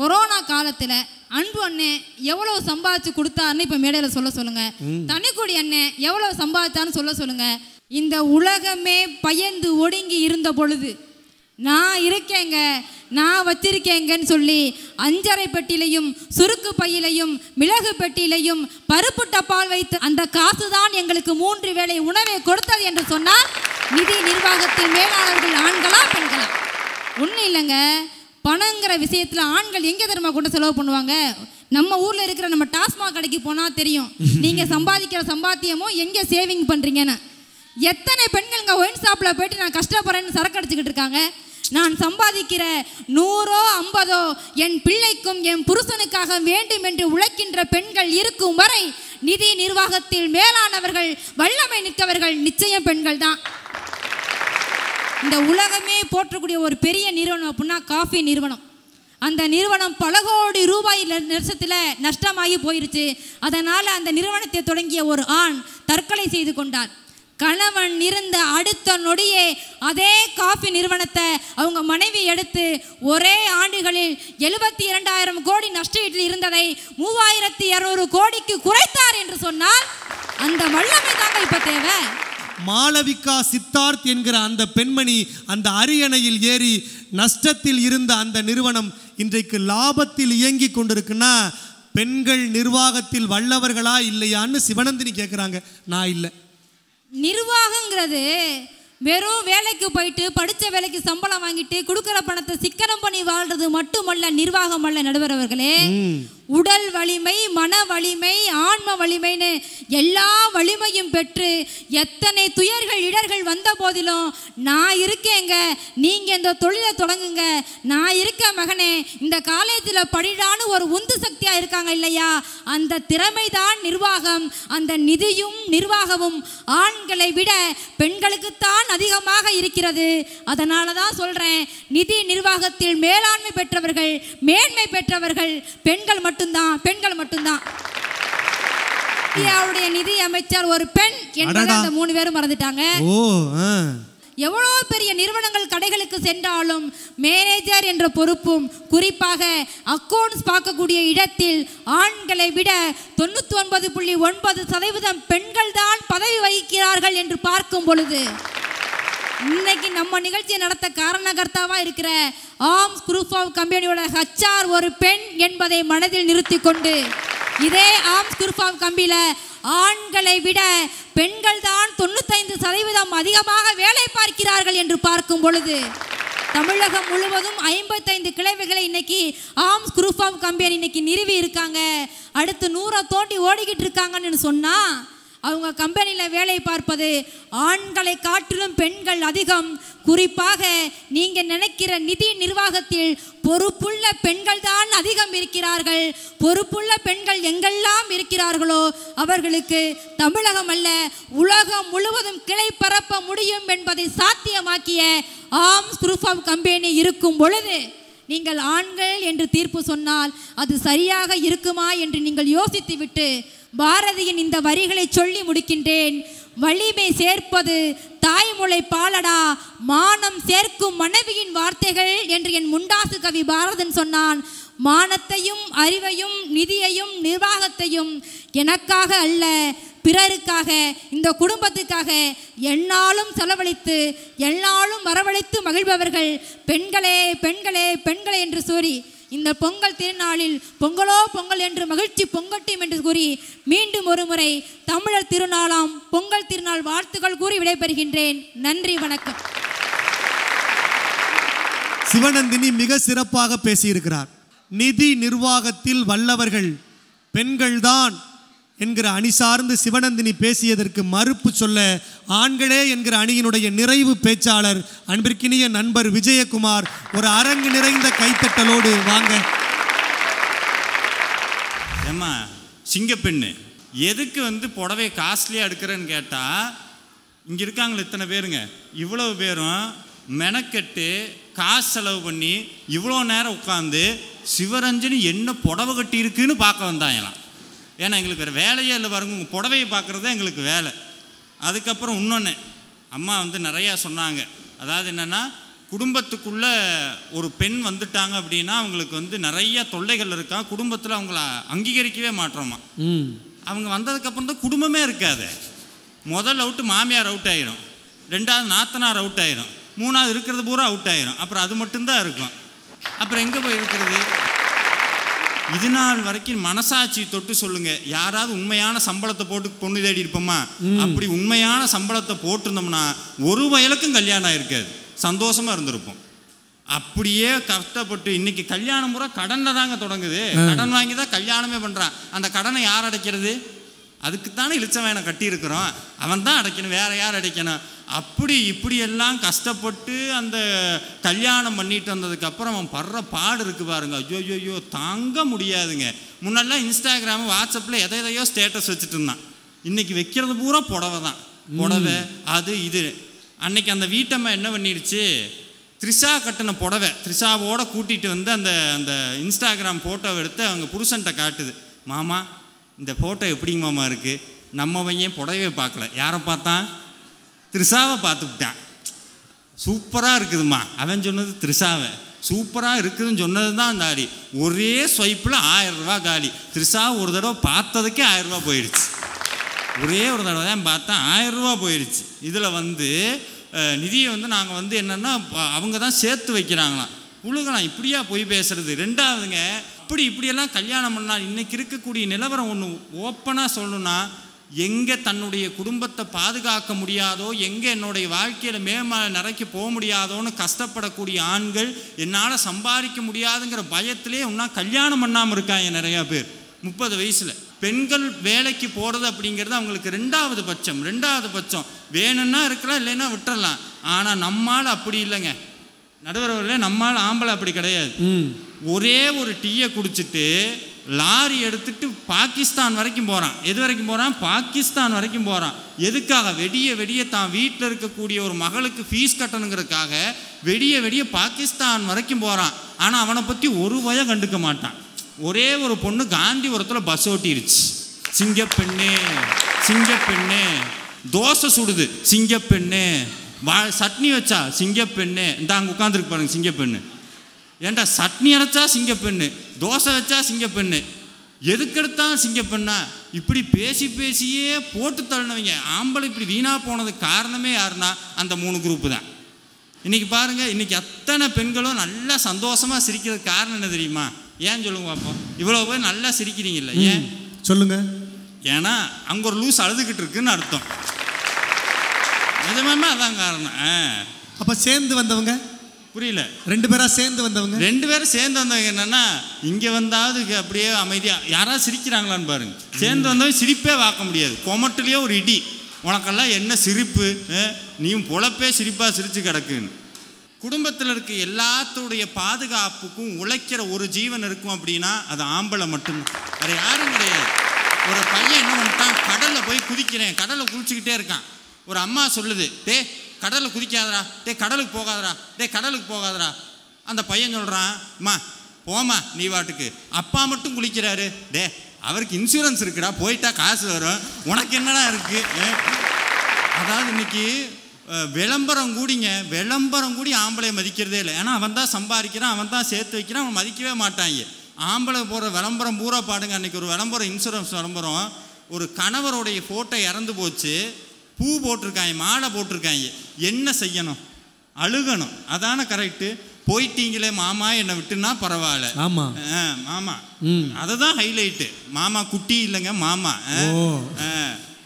கொரோனா காலத்தில் அன்பு அண்ணன் எவ்வளோ சம்பாதிச்சு கொடுத்தாருன்னு இப்போ மேடையில் சொல்ல சொல்லுங்கள். தனிக்குடி அண்ணன் எவ்வளோ சம்பாதிச்சான்னு சொல்ல சொல்லுங்கள். இந்த உலகமே பயந்து ஒடுங்கி இருந்த பொழுது நான் இருக்கேங்க, நான் வச்சிருக்கேங்கன்னு சொல்லி 5.5 பெட்டிலையும் சுருக்கு பையிலையும் மிளகு பெட்டியிலையும் பருப்பு டப்பால் வைத்து அந்த காசு தான் எங்களுக்கு 3 வேளை உணவை கொடுத்தது என்று சொன்னார். நிதி நிர்வாகத்தில் மேலாளர்கள் ஆண்களா பெண்களா? ஒன்றும் இல்லைங்க, பணங்கிற விஷயத்தில் ஆண்கள் எங்கே தெரியுமா கொண்டு செலவு பண்ணுவாங்க? நம்ம ஊரில் இருக்கிற நம்ம டாஸ்மாக் கடைக்கு போனால் தெரியும் நீங்கள் சம்பாதிக்கிற சம்பாத்தியமோ எங்கே சேவிங் பண்ணுறீங்கன்னு. எத்தனை பெண்கள்ங்க ஒயின் ஷாப்பில் போயிட்டு நான் கஷ்டப்படுறேன்னு சரக்கு அடிச்சுக்கிட்டு இருக்காங்க. நான் சம்பாதிக்கிற 100 50 என் பிள்ளைக்கும் என் புருஷனுக்காக வேண்டும் என்று உழைக்கின்ற பெண்கள் இருக்கும் வரை நிதி நிர்வாகத்தில் மேலானவர்கள் வல்லமை நிற்கவர்கள் நிச்சயம் பெண்கள் தான். இந்த உலகமே போற்றக்கூடிய ஒரு பெரிய நிறுவனம் அப்படின்னா காஃபி நிறுவனம். அந்த நிறுவனம் பல கோடி ரூபாய் நஷ்டத்தில் நஷ்டமாகி போயிருச்சு. அதனால் அந்த நிறுவனத்தை தொடங்கிய ஒரு ஆண் தற்கொலை செய்து கொண்டார். கணவன் இருந்த அடுத்த நொடியே அதே காஃபி நிறுவனத்தை அவங்க மனைவி எடுத்து ஒரே ஆண்டுகளில் 72,000 கோடி நஷ்டத்தில் இருந்ததை 3,200 கோடிக்கு குறைத்தார் என்று சொன்னால் அந்த வல்லமை தாங்க இப்ப தேவை. மாளவிகா சித்தார்த் என்கிற அந்த பெண்மணி அந்த அரியணையில் ஏறி நஷ்டத்தில் இருந்த அந்த நிறுவனம் இன்றைக்கு லாபத்தில் இயங்கி கொண்டிருக்குன்னா பெண்கள் நிர்வாகத்தில் வல்லவர்களா இல்லையான்னு சிவநந்தினி கேட்குறாங்க. நான் இல்லை, நிர்வாகங்கிறது வெறும் வேலைக்கு போயிட்டு படித்த வேலைக்கு சம்பளம் வாங்கிட்டு கொடுக்குற பணத்தை சிக்கனம் பண்ணி வாழ்றது மட்டுமல்ல நிர்வாகம் அல்ல நடுவரவர்களே. உடல் வலிமை, மன வலிமை, ஆன்ம வலிமைன்னு எல்லா வலிமையும் பெற்று எத்தனை துயர்கள் இடர்கள் வந்த போதிலும் நான் இருக்கேங்க, நீங்கள் இந்த தொழிலை தொடங்குங்க, நான் இருக்க மகனே இந்த காலேஜில் படிடான்னு ஒரு உந்து சக்தியாக இருக்காங்க இல்லையா? அந்த திறமைதான் நிர்வாகம். அந்த நிதியும் நிர்வாகமும் ஆண்களை விட பெண்களுக்குத்தான் அதிகமாக இருக்கிறது. அதனால தான் சொல்கிறேன், நிதி நிர்வாகத்தில் மேலாண்மை பெற்றவர்கள் மேன்மை பெற்றவர்கள் பெண்கள் மட்டும்தான், பெண்கள் மட்டும்தான். இந்தியாவுடைய நிதி அமைச்சர் ஒரு பெண் என்பதை அந்த 3 பேரும் மறந்துட்டாங்க. எவ்வளோ பெரிய நிறுவனங்கள் கடைகளுக்கு சென்றாலும் மேனேஜர் என்ற பொறுப்பும் குறிப்பாக அக்கௌண்ட்ஸ் பார்க்கக்கூடிய இடத்தில் ஆண்களை விட 99.9% பெண்கள் தான் பதவி வகிக்கிறார்கள் என்று பார்க்கும் பொழுது இன்னைக்கு நம்ம நிகழ்ச்சியை நடத்த காரணகர்த்தாவா இருக்கிற ஆர்ம்ஸ் குரூப் ஆஃப் கம்பெனியோட HR ஒரு பெண் என்பதை மனதில் நிறுத்தி கொண்டு இதே ஆர்ம்ஸ் குரூப் ஆஃப் கம்பெனியில ஆண்களை விட பெண்கள் தான் 95% அதிகமாக வேலை பார்க்கிறார்கள் என்று பார்க்கும் பொழுது தமிழகம் முழுவதும் 55 கிளைகளை இன்னைக்கு ஆர்ம்ஸ் குரூப் ஆஃப் கம்பெனி இன்னைக்கு நிறுவி இருக்காங்க. அடுத்து 100 தோண்டி ஓடிக்கிட்டு இருக்காங்கன்னு சொன்னா அவங்க கம்பெனியில் வேலை பார்ப்பது ஆண்களை காட்டிலும் பெண்கள் அதிகம். குறிப்பாக நீங்கள் நினைக்கிற நிதி நிர்வாகத்தில் பொறுப்புள்ள பெண்கள் தான் அதிகம் இருக்கிறார்கள். பொறுப்புள்ள பெண்கள் எங்கெல்லாம் இருக்கிறார்களோ அவர்களுக்கு தமிழகம் அல்ல உலகம் முழுவதும் கிளை பரப்ப முடியும் என்பதை சாத்தியமாக்கிய ஆர்ம்ஸ் குரூப் ஆஃப் கம்பெனி இருக்கும் பொழுது நீங்கள் ஆண்கள் என்று தீர்ப்பு சொன்னால் அது சரியாக இருக்குமா என்று நீங்கள் யோசித்து விட்டு பாரதியின் இந்த வரிகளை சொல்லி முடிக்கின்றேன். வலிமை சேர்ப்பது தாய்மொழி பாலடா, மானம் சேர்க்கும் மனைவியின் வார்த்தைகள் என்று என் முண்டாசு கவி பாரதன் சொன்னான். மானத்தையும் அறிவையும் நிதியையும் நிர்வாகத்தையும் எனக்காக அல்ல பிறருக்காக இந்த குடும்பத்துக்காக என்னாலும் செலவழித்து என்னாலும் வரவழைத்து மகிழ்பவர்கள் பெண்களே பெண்களே பெண்களே என்று சூரி இந்த பொங்கல் திருநாளில் பொங்கலோ பொங்கல் என்று மகிழ்ச்சி பொங்கட்டும் என்று கூறி மீண்டும் ஒரு முறை தமிழர் திருநாளாம் பொங்கல் திருநாள் வாழ்த்துக்கள் கூறி விடைபெறுகின்றேன். நன்றி, வணக்கம். சிவநந்தினி மிக சிறப்பாக பேசியிருக்கிறார். நிதி நிர்வாகத்தில் வல்லவர்கள் பெண்கள்தான் என்கிற அணி சார்ந்து சிவநந்தினி பேசியதற்கு மறுப்பு சொல்ல ஆண்களே என்கிற அணியினுடைய நிறைவு பேச்சாளர் அன்பிற்கினிய நண்பர் விஜயகுமார் ஒரு அரங்கு நிறைந்த கைத்தட்டலோடு வாங்க. ஏமா சிங்கப்பெண்ணு எதுக்கு புடவை காஸ்ட்லியாக எடுக்கிறேன்னு கேட்டால் இங்கே இருக்காங்களே இத்தனை பேருங்க இவ்வளவு பேரும் மெனக்கெட்டு காசு செலவு பண்ணி இவ்வளோ நேரம் உட்காந்து சிவரஞ்சனி என்ன புடவை கட்டி இருக்குன்னு பார்க்க வந்தாங்களாம். ஏன்னா எங்களுக்கு வேறு வேலையே இல்லை பாருங்க, உங்கள் புடவையை பார்க்குறது எங்களுக்கு வேலை. அதுக்கப்புறம் இன்னொன்று அம்மா நிறையா சொன்னாங்க. அதாவது என்னென்னா குடும்பத்துக்குள்ளே ஒரு பெண் வந்துட்டாங்க அப்படின்னா அவங்களுக்கு நிறைய தொல்லைகள் இருக்கா, குடும்பத்தில் அவங்கள அங்கீகரிக்கவே மாட்டோமா, அவங்க வந்ததுக்கப்புறம் தான் குடும்பமே இருக்காது. முதல் அவுட்டு மாமியார் அவுட் ஆகிடும், ரெண்டாவது நாத்தனார் அவுட் ஆகிடும், மூணாவது இருக்கிறது பூரா அவுட் ஆகிடும், அப்புறம் அது மட்டும்தான் இருக்கும். அப்புறம் எங்கே போய் இருக்கிறது? இது நாள் வரைக்கும் மனசாட்சி தொட்டு சொல்லுங்க, யாராவது உண்மையான சம்பளத்தை போட்டு பொண்ணு தேடி இருப்போமா? அப்படி உண்மையான சம்பளத்தை போட்டிருந்தோம்னா ஒரு வயலுக்கும் கல்யாணம் ஆயிருக்காது, சந்தோஷமா இருந்திருப்போம். அப்படியே கஷ்டப்பட்டு இன்னைக்கு கல்யாணம் பூரா கடனை தாங்க தொடங்குது, கடன் வாங்கி தான் கல்யாணமே பண்றான். அந்த கடனை யார் அடைக்கிறது? அதுக்குத்தானே இளிச்சவனை கட்டியிருக்கிறோம், அவன் தான் அடைக்கணும், வேற யார் அடைக்கணும்? அப்படி இப்படி எல்லாம் கஷ்டப்பட்டு அந்த கல்யாணம் பண்ணிட்டு வந்ததுக்கப்புறம் அவன் படுற பாடு இருக்கு பாருங்க, ஐயோயோயோ தாங்க முடியாதுங்க. முன்னெல்லாம் இன்ஸ்டாகிராமு வாட்ஸ்அப்பில் எதையோ ஸ்டேட்டஸ் வச்சுட்டு இருந்தான், இன்னைக்கு வைக்கிறது பூரா புடவை தான், புடவை அது இது. அன்னைக்கு அந்த வீட்டம்மா என்ன பண்ணிடுச்சு, த்ரிஷா கட்டின புடவை த்ரிஷாவோட கூட்டிகிட்டு அந்த அந்த இன்ஸ்டாகிராம் ஃபோட்டோவை எடுத்து அவங்க புருஷன்கிட்ட காட்டுது. மாமா இந்த ஃபோட்டோ எப்படிங்க மாமா இருக்குது? நம்ம பையன் புடவையை பார்க்கல, யாரை பார்த்தான்? த்ரிஷாவை பார்த்துக்கிட்டான். சூப்பராக இருக்குதுமா அவன் சொன்னது, த்ரிஷாவை சூப்பராக இருக்குதுன்னு சொன்னது தான் அந்த ஆடி. ஒரே ஸ்வைப்பில் 1000 ரூபா காலி. த்ரிஷா ஒரு தடவை பார்த்ததுக்கே 1000 ரூபா போயிடுச்சு, ஒரே ஒரு தடவை தான் பார்த்தா 1000 ரூபா போயிடுச்சு. இதில் நிதியை நாங்கள் என்னென்னா அவங்க தான் சேர்த்து வைக்கிறாங்களாம். உலகலாம் இப்படியா போய் பேசுறது? ரெண்டாவதுங்க இப்படி இப்படியெல்லாம் கல்யாணம் பண்ணால் இன்றைக்கி இருக்கக்கூடிய நிலவரம் ஒன்று ஓப்பனாக சொல்லணும்னா, எங்கே தன்னுடைய குடும்பத்தை பாதுகாக்க முடியாதோ, எங்கே என்னுடைய வாழ்க்கையில் மேம்பாடு நிறைக்கி போக முடியாதோன்னு கஷ்டப்படக்கூடிய ஆண்கள் என்னால் சம்பாதிக்க முடியாதுங்கிற பயத்திலே ஒன்றா கல்யாணம் பண்ணாமல் இருக்காங்க நிறையா பேர் 30 வயசில். பெண்கள் வேலைக்கு போகிறது அப்படிங்கிறது அவங்களுக்கு ரெண்டாவது பட்சம் வேணும்னா இருக்கலாம், இல்லைன்னா விட்டுறலாம். ஆனால் நம்மால் அப்படி இல்லைங்க, நடுவரவர்களே நம்மால் ஆம்பளை அப்படி கிடையாது. ஒரே ஒரு டீயை குடிச்சிட்டு லாரி எடுத்துட்டு பாகிஸ்தான் வரைக்கும் போகிறான். எது வரைக்கும் போகிறான்? பாகிஸ்தான் வரைக்கும் போகிறான். எதுக்காக? வெடிய தான் வீட்டில் இருக்கக்கூடிய ஒரு மகளுக்கு ஃபீஸ் கட்டணுங்கிறதுக்காக வெடிய பாகிஸ்தான் வரைக்கும் போகிறான். ஆனால் அவனை பற்றி ஒரு பயம் கண்டுக்க மாட்டான். ஒரே ஒரு பொண்ணு காந்திபுரத்தில் பஸ் ஓட்டிருச்சு, சிங்கப்பெண்ணு சிங்கப்பெண்ணு, தோசை சுடுது சிங்கப்பெண்ணு, சட்னி வச்சா சிங்கப்பெண்ணு, இந்த அங்கே உட்காந்துருக்கு பாருங்க சிங்கப்பெண்ணு, ஏண்டா சட்னி அரைச்சா சிங்கப்பெண்ணு, தோசை வச்சா சிங்கப்பெண்ணு, எதுக்கெடுத்தான் சிங்கப்பெண்ணா? இப்படி பேசியே போட்டு தள்ளினவங்க ஆம்பளை இப்படி வீணாக போனதுக்கு காரணமே யாருன்னா அந்த 3 குரூப்பு தான். இன்றைக்கி பாருங்கள், இன்றைக்கி அத்தனை பெண்களும் நல்லா சந்தோஷமாக சிரிக்கிறதுக்கு காரணம் என்ன தெரியுமா? ஏன்னு சொல்லுங்க பார்ப்போம். இவ்வளோ பேர் நல்லா சிரிக்கிறீங்கல்ல, ஏன் சொல்லுங்கள்? ஏன்னா அங்கே ஒரு லூஸ் அழுதுகிட்டு இருக்குன்னு அர்த்தம், நிஜமாமே அதான் காரணம். அப்போ சேர்ந்து வந்தவங்க புரியல, ரெண்டு பேரும் சேர்ந்து வந்தவங்க என்னன்னா, இங்கே வந்தாவது அப்படியே அமைதியாக யாராவது சிரிக்கிறாங்களான்னு பாருங்க. சேர்ந்து வந்தவங்க சிரிப்பே பார்க்க முடியாது, கொமட்டிலேயே ஒரு இடி, உனக்கெல்லாம் என்ன சிரிப்பு, நீயும் பொழப்பே சிரிப்பாக சிரித்து கிடக்குன்னு. குடும்பத்தில் இருக்க எல்லாத்துடைய பாதுகாப்புக்கும் உழைக்கிற ஒரு ஜீவன் இருக்கும் அப்படின்னா அது ஆம்பளை மட்டும்தான், வேறு யாரும் கிடையாது. ஒரு பையன் என்ன பண்ணிட்டான், கடலில் போய் குதிக்கிறேன், கடலில் குளிச்சுக்கிட்டே இருக்கான். ஒரு அம்மா சொல்லுது, டே கடலில் குதிக்காதரா, டே கடலுக்கு போகாதரா, டே கடலுக்கு போகாதரா. அந்த பையன் சொல்கிறான், அம்மா போமா நீ வாட்டுக்கு, அப்பா மட்டும் குளிக்கிறாரு, டே அவருக்கு இன்சூரன்ஸ் இருக்குடா, போயிட்டா காசு வரும், உனக்கு என்னடா இருக்குது? அதாவது இன்னைக்கு விளம்பரம் கூடிங்க, விளம்பரம் கூடி ஆம்பளை மதிக்கிறதே இல்லை. ஏன்னா அவன் தான் சம்பாதிக்கிறான், அவன் தான் சேர்த்து வைக்கிறான், அவன் மதிக்கவே மாட்டாங்க. ஆம்பளை போகிற விளம்பரம் பூரா பாடுங்க. அன்றைக்கி ஒரு விளம்பரம், இன்சூரன்ஸ் விளம்பரம், ஒரு கணவரோடைய போட்டோ இறந்து போச்சு, பூ போட்டிருக்காங்க, மாலை போட்டிருக்காங்க, என்ன செய்யணும்? அழுகணும். அதான கரெக்டு. போயிட்டீங்களே மாமா என்னை விட்டுன்னா பரவாயில்ல. ஆமா மாமா, அததான் ஹைலைட்டு. மாமா குட்டி இல்லைங்க, மாமா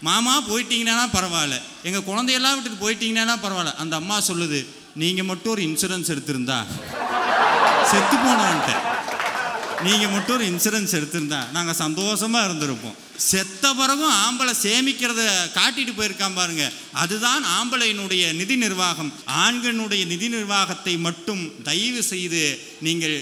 மாமா போயிட்டீங்கன்னா பரவாயில்ல, எங்கள் குழந்தையெல்லாம் விட்டுட்டு போயிட்டீங்கன்னா பரவாயில்ல. அந்த அம்மா சொல்லுது, நீங்கள் மட்டும் ஒரு இன்சூரன்ஸ் எடுத்திருந்தா, செத்து போனான்ட்ட நீங்கள் மட்டும் ஒரு இன்சூரன்ஸ் எடுத்திருந்தா நாங்கள் சந்தோஷமாக இருந்திருப்போம். செத்த பிறகும் ஆம்பளை சேமிக்கிறத காட்டிட்டு போயிருக்கான் பாருங்க. அதுதான் ஆம்பளையினுடைய நிதி நிர்வாகம். ஆண்களுடைய நிதி நிர்வாகத்தை மட்டும் தயவு செய்து நீங்கள்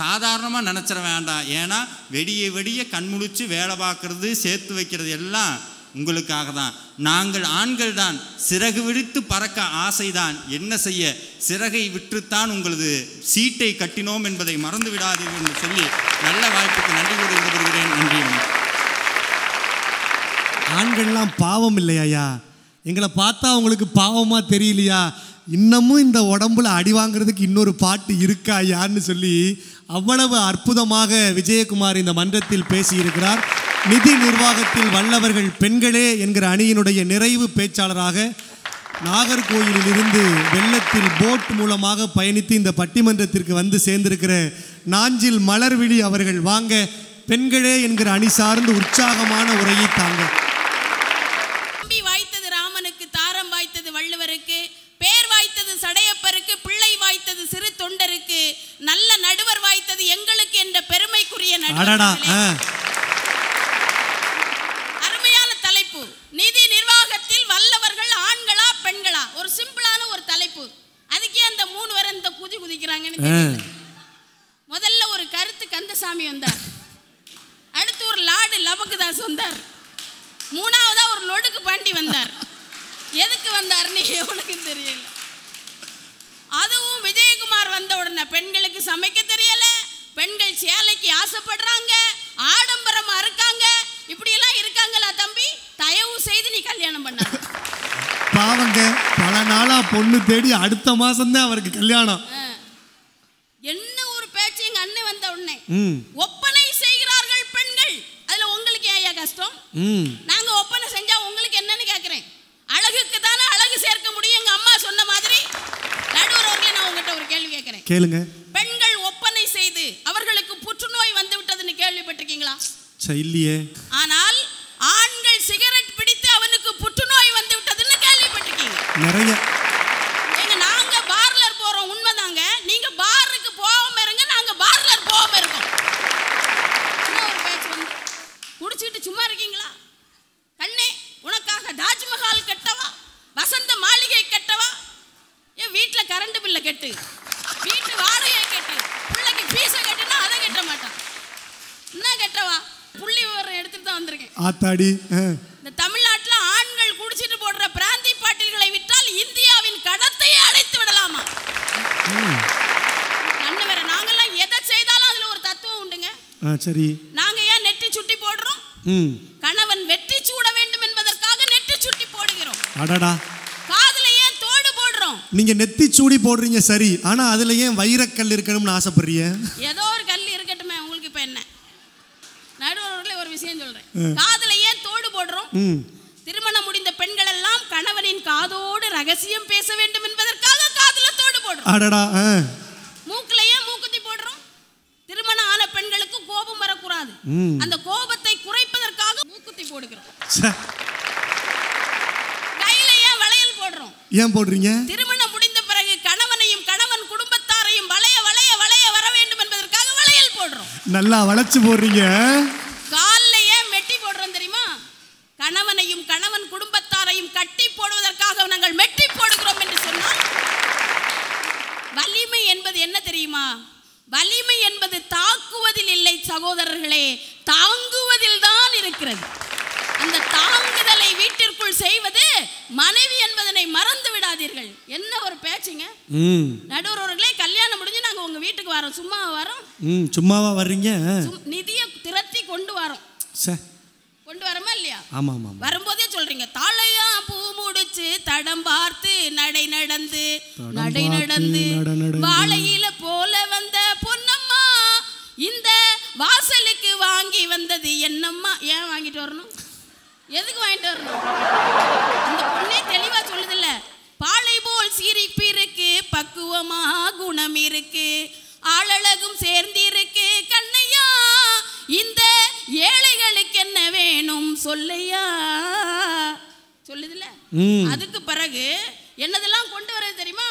சாதாரணமாக நினச்சிட வேண்டாம். ஏன்னா வெடிய வெடிய கண்முழிச்சு வேலை பார்க்கறது, சேர்த்து வைக்கிறது எல்லாம் உங்களுக்காக தான். நாங்கள் ஆண்கள் தான் சிறகு விழித்து பறக்க ஆசைதான். என்ன செய்ய, சிறகை விற்றுத்தான் உங்களது சீட்டை கட்டினோம் என்பதை மறந்து விடாதீர்கள் என்று சொல்லி நல்ல வாய்ப்புக்கு நன்றி கூறி விடைபெறுகிறேன். நன்றி. ஆண்கள்லாம் பாவம் இல்லையா? எங்களை பார்த்தா அவங்களுக்கு பாவமாக தெரியலையா? இன்னமும் இந்த உடம்புல அடி வாங்கிறதுக்கு இன்னொரு பாட்டு இருக்காயான்னு சொல்லி அவ்வளவு அற்புதமாக விஜயகுமார் இந்த மன்றத்தில் பேசியிருக்கிறார். நிதி நிர்வாகத்தில் வல்லவர்கள் பெண்களே என்கிற அணியினுடைய நிறைவு பேச்சாளராக நாகர்கோயிலில் இருந்து வெள்ளத்தில் போட் மூலமாக பயணித்து இந்த பட்டிமன்றத்திற்கு வந்து சேர்ந்திருக்கிற நாஞ்சில் மலர்விழி அவர்கள், வாங்க பெண்களே என்கிற அணி சார்ந்து உற்சாகமான உரையை தாங்க. வாய்த்தது ராமனுக்கு, தாரம் வாய்த்தது வள்ளுவருக்கு, பேர் வாய்த்தது சடையப்பருக்கு, பிள்ளை வாய்த்தது சிறு தொண்டருக்கு, நல்ல நடுவர் வாய்த்தது எங்களுக்கு என்ற பெருமைக்குரிய அருமையான தலைப்பு. நிதி நிர்வாகத்தில் வல்லவர்கள் ஆண்களா பெண்களா? ஒரு சிம்பிளான ஒரு தலைப்பு. அதுக்கே அந்த மூணு பேர் இந்த குதி குதிக்கிறாங்கன்னு. முதல்ல ஒரு கருத்து கந்தசாமி வந்தார், அடுத்து ஒரு லாடு லபக்குதாஸ் வந்தார், மூணாவதா ஒரு லொடுக்கு பாண்டி வந்தார். எதுக்கு வந்தார்னு எவனுக்கு தெரியல. அதுவும் விஜயகுமார் வந்த உடனே பெண்களுக்கு சமைக்க தெரியல, பெண்கள் சேலைக்கு ஆசைப்படுறாங்க, ஆடம்பரமா இருக்காங்க, இப்படி எல்லாம் இருக்காங்களா தம்பி? தயவு செய்து நீ கல்யாணம் பண்ண. பாவங்க பல நாளா பொண்ணு தேடி அடுத்த மாசம்தான் அவருக்கு கல்யாணம். என்ன ஒரு பேச்சு! எங்க அண்ணன் வந்த உடனே ஒப்பனை செய்கிறார்கள் பெண்கள், அதுல உங்களுக்கு ஏயா கஷ்டம்? நாங்க ஒப்பனை செஞ்சா உங்களுக்கு என்னன்னு கேக்குறேன். அழகுக்கு தானே அழகு சேர்க்க முடியும். எங்க அம்மா சொன்ன மாதிரி நடுவரே நான் உங்ககிட்ட ஒரு கேள்வி கேட்கிறேன், கேளுங்க. பெண்கள் ஒப்பனை செய்து அவர்களுக்கு புற்றுநோய் வந்து விட்டதுன்னு கேள்விப்பட்டிருக்கீங்களா? இல்லையே. ஆனால் ஆண்கள் சிகரெட் பிடித்து அவனுக்கு புற்றுநோய் வந்து விட்டதுன்னு கேள்விப்பட்டிருக்கீங்க நிறைய. எங்க நாங்க பார்லர் போறோம், உண்மைதாங்க. நீங்க பாருக்கு போகாம இருங்க, நாங்க பார்லர் போகாம இருக்கோம். ஒரு பேச்சு வந்து குடிச்சிட்டு சும்மா இருக்கீங்களா? கண்ணே உனக்காக தாஜ்மஹால் கட்டவா, வசந்த மாளிகை கட்டவா? ஏன் வீட்டுல கரண்ட் பில்ல கட்டு, வீட்டு வாடகை கட்டு, பிள்ளைக்கு பீஸ கட்டுனா அதை கட்ட மாட்டான், என்ன கட்டவா? புள்ளி விவரம் எடுத்துட்டு தான் வந்திருக்கேன். ஆத்தாடி, இந்த தமிழ்நாட்டுல ஆண்கள் குடிச்சிட்டு போடுற பிராந்தி பாட்டில்களை விட்டால் இந்தியாவின் கடத்தையே அடைத்து விடலாமா? அண்ணன் வேற, நாங்கெல்லாம் எதை செய்தாலும் அதுல ஒரு தத்துவம் உண்டுங்க. சரி, நாங்க ஏன் நெட்டி சுட்டி போடுறோம்? கணவன் வெற்றி சூட வேண்டும் என்பதற்காக நெட்டி சுட்டி போடுகிறோம். அடடா, காதுல ஏன் தோடு போடுறோம்? நீங்க நெத்தி சூடி போடுறீங்க சரி, ஆனா அதுல ஏன் வைரக்கல் இருக்கணும்னு ஆசைப்படுறீங்க? ஏதோ ஒரு கல் இருக்கட்டுமே உங்களுக்கு, இப்ப என்ன நடுவர்களே ஒரு விஷயம் சொல்றேன். காதுல ஏன் தோடு போடுறோம்? திருமணம் முடிந்த பெண்கள் எல்லாம் கணவனின் காதோடு ரகசியம் பேச வேண்டும் என்பதற்காக காதுல தோடு போடுறோம். அடடா. மூக்குல ஏன் மூக்குத்தி போடுறோம்? திருமணம் ஆன பெண்களுக்கு கோபம் வரக்கூடாது, அந்த கோபத்தை குறைப்பதற்காக மூக்குத்தி போடுகிறோம். கையில ஏன் வளையல் போடுறோம்? ஏன் போடுறீங்க? திருமணம் முடிந்த பிறகு கணவனையும் கணவன் குடும்பத்தாரையும் வளைய வளைய வளைய வர வேண்டும் என்பதற்காக வளையல் போடுறோம். நல்லா வளைச்சு போடுறீங்க. காலையே மெட்டி போடுறோம் தெரியுமா? கணவனையும் கணவன் குடும்பத்தாரையும் கட்டி போடுவதற்காக நாங்கள் மெட்டி போடுகிறோம் என்று சொன்னால், வலிமை என்பது என்ன தெரியுமா? வலிமை என்பது தாக்குவதில் இல்லை சகோதரர்களே, தாங்குவதில் தான் இருக்கிறது. அந்த தாங்குதலை வீட்டிற்குள் செய்வது மனைவி என்பதனை மறந்து விடாதீர்கள். என்ன ஒரு பேச்சுங்க நடுவர்களே! கல்யாணம் முடிஞ்சு நாங்க உங்க வீட்டுக்கு வரோம், சும்மாவா வரோம்? சும்மாவா வர்றீங்க? நிதியை திரட்டி கொண்டு வரோம், கொண்டு வரமா இல்லையா? வரும்போதே சொல்றீங்க, தாளையா பூ முடிச்சு தடம் பார்த்து நடை நடந்து நடை நடந்து வாழையில போல வந்த பொன்னம்மா இந்த வாசலுக்கு வாங்கி வந்தது என்னம்மா? ஏன் வாங்கிட்டு வரணும்? எதுக்கு வாங்கிட்டு வரணும்? அந்த பொண்ணே தெளிவா சொல்லுதுல்ல, பாலை போல் சீரி பிறகு பக்குவமா குணம் இருக்கு, ஆளழகும் சேர்ந்திருக்கு கண்ணையா, இந்த ஏழைகளுக்கு என்ன வேணும் சொல்லையா சொல்லுதுல்ல. அதுக்கு பிறகு என்னதெல்லாம் கொண்டு வரது தெரியுமா?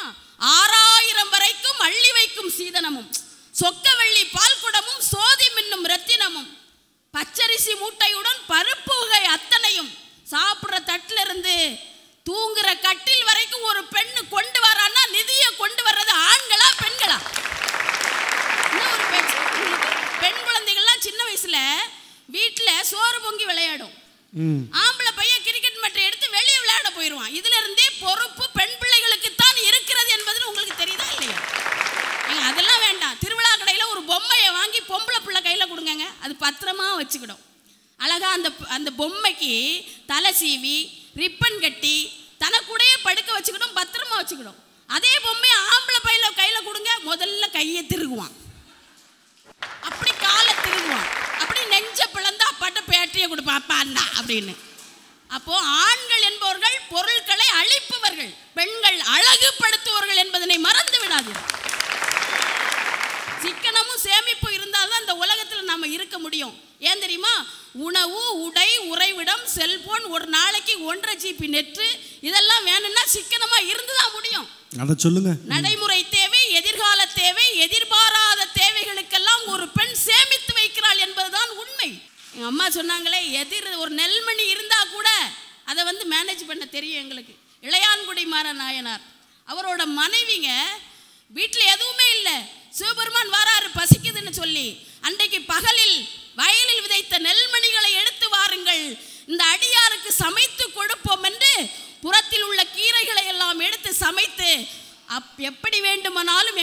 6000 வரைக்கும் அள்ளி வைக்கும் சீதனமும், சொக்கவள்ளி பால்குடமும், சோதி மின்னும் ரத்தினமும், பச்சரிசி மூட்டையுடன் பருப்பு வகை அத்தனையும், சாப்பிட்ற தட்டுல இருந்து தூங்குற கட்டில் வரைக்கும் ஒரு பெண்ணு கொண்டு வரான்னா நிதியை கொண்டு வர்றது ஆண்களா பெண்களா? பெண் குழந்தைகள்லாம் சின்ன வயசுல வீட்டுல சோறு பொங்கி விளையாடும், ஆம்பளை பையன் கிரிக்கெட் மேட்டை எடுத்து வெளியே விளையாட போயிடுவான். இதுல இருந்தே பொறுப்பு பெண் பிள்ளைகளுக்கு தான் இருக்கிறது என்பது உங்களுக்கு தெரியுதா இல்லையா? அதெல்லாம் வேண்டாம். திருவிழா கடையில் ஒரு பொம்மையை வாங்கி பொம்பளை பிள்ளை கையில் கொடுங்க, அது பத்திரமா வச்சுக்கிடும். அழகாக அந்த அந்த பொம்மைக்கு தலை சீவி ரிப்பன் கட்டி தனக்குடையே படுக்க வச்சுக்கிடும், பத்திரமா வச்சுக்கிடும். அதே பொம்மையை ஆம்பளை பையில் கையில் கொடுங்க, முதல்ல கையை திருகுவான், அப்படி காலை திருகுவான், அப்படி நெஞ்ச பிளந்தா அப்பாட்ட பேட்டரியை கொடுப்பான், அப்பா அண்ணா அப்படின்னு. அப்போ ஆண்கள் என்பவர்கள் பொருட்களை அழிப்பவர்கள், பெண்கள் அழகுபடுத்துவர்கள் என்பதனை மறந்து விடாதீர்கள். சிக்கனமும் சேமிப்பும் இருந்தால்தான் இந்த உலகத்தில் நம்ம இருக்க முடியும். ஏன் தெரியுமா? உணவு, உடை, உறைவிடம், செல்போன், ஒரு நாளைக்கு 1.5 GB நெட்டு, இதெல்லாம் வேணும்னா சிக்கனமா இருந்துதான் முடியும். அதை சொல்லுங்க. நடைமுறை தேவை, எதிர்கால தேவை, எதிர்பாராத தேவைகளுக்கெல்லாம் ஒரு பெண் சேமித்து வைக்கிறாள் என்பதுதான் உண்மை. எங்க அம்மா சொன்னாங்களே, ஒரு நெல்மணி இருந்தா கூட அதை மேனேஜ் பண்ண தெரியும் எங்களுக்கு. இளையான்குடி மாற நாயனார் அவரோட மனைவிங்க வீட்டில் எதுவுமே இல்லை, சிவபெருமான் வாராரு பசிக்குதுன்னு சொல்லி, அன்றைக்கு பகலில் வயலில் விதைத்த நெல்மணிகளை எடுத்து வாருங்கள், இந்த அடியாருக்கு சமைத்து கொடுப்போம் என்று புறத்தில் உள்ள கீரைகளை எல்லாம் எடுத்து சமைத்து, எப்படி வேண்டுமானாலும்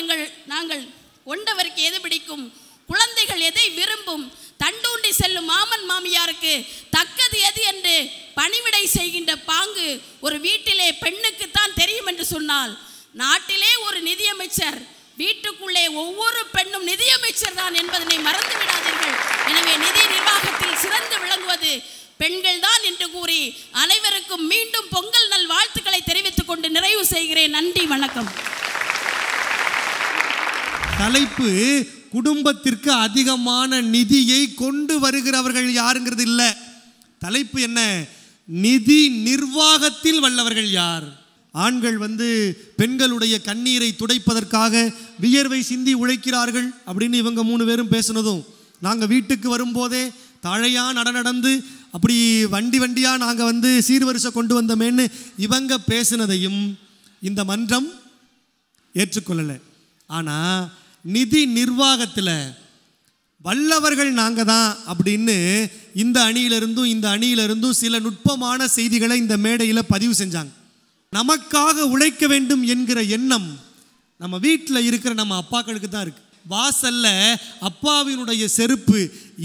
நாங்கள் கொண்டவருக்கு எது பிடிக்கும், குழந்தைகள் எதை விரும்பும், தண்டூண்டி செல்லும் மாமன் மாமியாருக்கு தக்கது எது என்று பணிவிடை செய்கின்ற பாங்கு ஒரு வீட்டிலே பெண்ணுக்குத்தான் தெரியும் என்று சொன்னால், நாட்டிலே ஒரு நிதியமைச்சர், வீட்டுக்குள்ளே ஒவ்வொரு பெண்ணும் நிதியமைச்சர் தான் என்பதனை மறந்து விடாதீர்கள். எனவே நிதி நிர்வாகத்தில் சிறந்து விளங்குவது பெண்கள் தான் என்று கூறி அனைவருக்கும் மீண்டும் பொங்கல் நல் வாழ்த்துக்களை தெரிவித்துக் கொண்டு நிறைவு செய்கிறேன். நன்றி, வணக்கம். தலைப்பு குடும்பத்திற்கு அதிகமான நிதியை கொண்டு வருகிறவர்கள் யாருங்கிறது இல்லை, தலைப்பு என்ன? நிதி நிர்வாகத்தில் வல்லவர்கள் யார்? ஆண்கள் பெண்களுடைய கண்ணீரை துடைப்பதற்காக வியர்வை சிந்தி உழைக்கிறார்கள் அப்படின்னு இவங்க 3 பேரும் பேசுனதும், நாங்கள் வீட்டுக்கு வரும்போதே தழையாக நடந்து அப்படி வண்டியாக நாங்கள் சீர்வரிசை கொண்டு வந்தோமேன்னு இவங்க பேசுனதையும் இந்த மன்றம் ஏற்றுக்கொள்ளலை. ஆனால் நிதி நிர்வாகத்தில் வல்லவர்கள் நாங்கள் தான் அப்படின்னு இந்த அணியிலிருந்தும் சில நுட்பமான செய்திகளை இந்த மேடையில் பதிவு செஞ்சாங்க. நமக்காக உழைக்க வேண்டும் என்கிற எண்ணம் நம்ம வீட்டில் இருக்கிற நம்ம அப்பாக்களுக்கு தான் இருக்குது. வாசல்ல அப்பாவினுடைய செருப்பு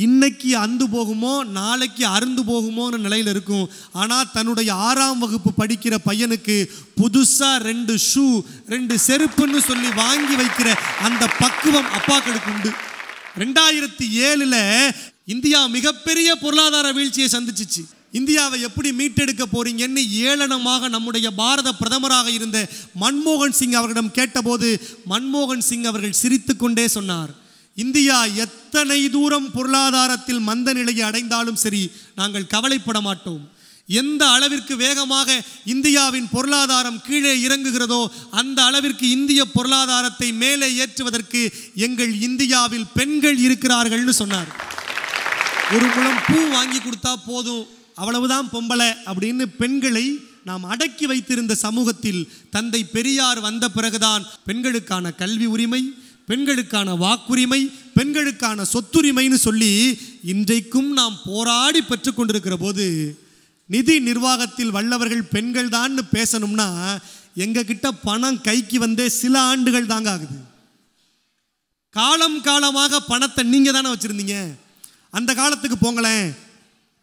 இன்னைக்கு அந்து போகுமோ நாளைக்கு அருந்து போகுமோன்னு நிலையில் இருக்கும். ஆனால் தன்னுடைய 6ஆம் வகுப்பு படிக்கிற பையனுக்கு புதுசாக 2 ஷூ 2 செருப்புன்னு சொல்லி வாங்கி வைக்கிற அந்த பக்குவம் அப்பாக்களுக்கு உண்டு. 2007 இந்தியா மிகப்பெரிய பொருளாதார வீழ்ச்சியை சந்திச்சிச்சு. இந்தியாவை எப்படி மீட்டெடுக்க போறீங்கன்னு ஏளனமாக நம்முடைய பாரத பிரதமராக இருந்த மன்மோகன் சிங் அவர்களிடம் கேட்டபோது மன்மோகன் சிங் அவர்கள் சிரித்து கொண்டே சொன்னார், இந்தியா எத்தனை தூரம் பொருளாதாரத்தில் மந்த நிலையை அடைந்தாலும் சரி நாங்கள் கவலைப்பட மாட்டோம், எந்த அளவிற்கு வேகமாக இந்தியாவின் பொருளாதாரம் கீழே இறங்குகிறதோ அந்த அளவிற்கு இந்திய பொருளாதாரத்தை மேலே ஏற்றுவதற்கு எங்கள் இந்தியாவில் பெண்கள் இருக்கிறார்கள்னு சொன்னார். ஒரு குளம் பூ வாங்கி கொடுத்தா போதும், அவ்வளவுதான் பொம்பளை அப்படின்னு பெண்களை நாம் அடக்கி வைத்திருந்த சமூகத்தில் தந்தை பெரியார் வந்த பிறகுதான் பெண்களுக்கான கல்வி உரிமை, பெண்களுக்கான வாக்குரிமை, பெண்களுக்கான சொத்துரிமைன்னு சொல்லி இன்றைக்கும் நாம் போராடி பெற்றுக்கொண்டிருக்கிற போது, நிதி நிர்வாகத்தில் வல்லவர்கள் பெண்கள் தான்னு பேசணும்னா எங்ககிட்ட பணம் கைக்கு வந்தே சில ஆண்டுகள் தாங்க ஆகுது. காலம் காலமாக பணத்தை நீங்கள் தானே வச்சுருந்தீங்க. அந்த காலத்துக்கு போங்களேன்,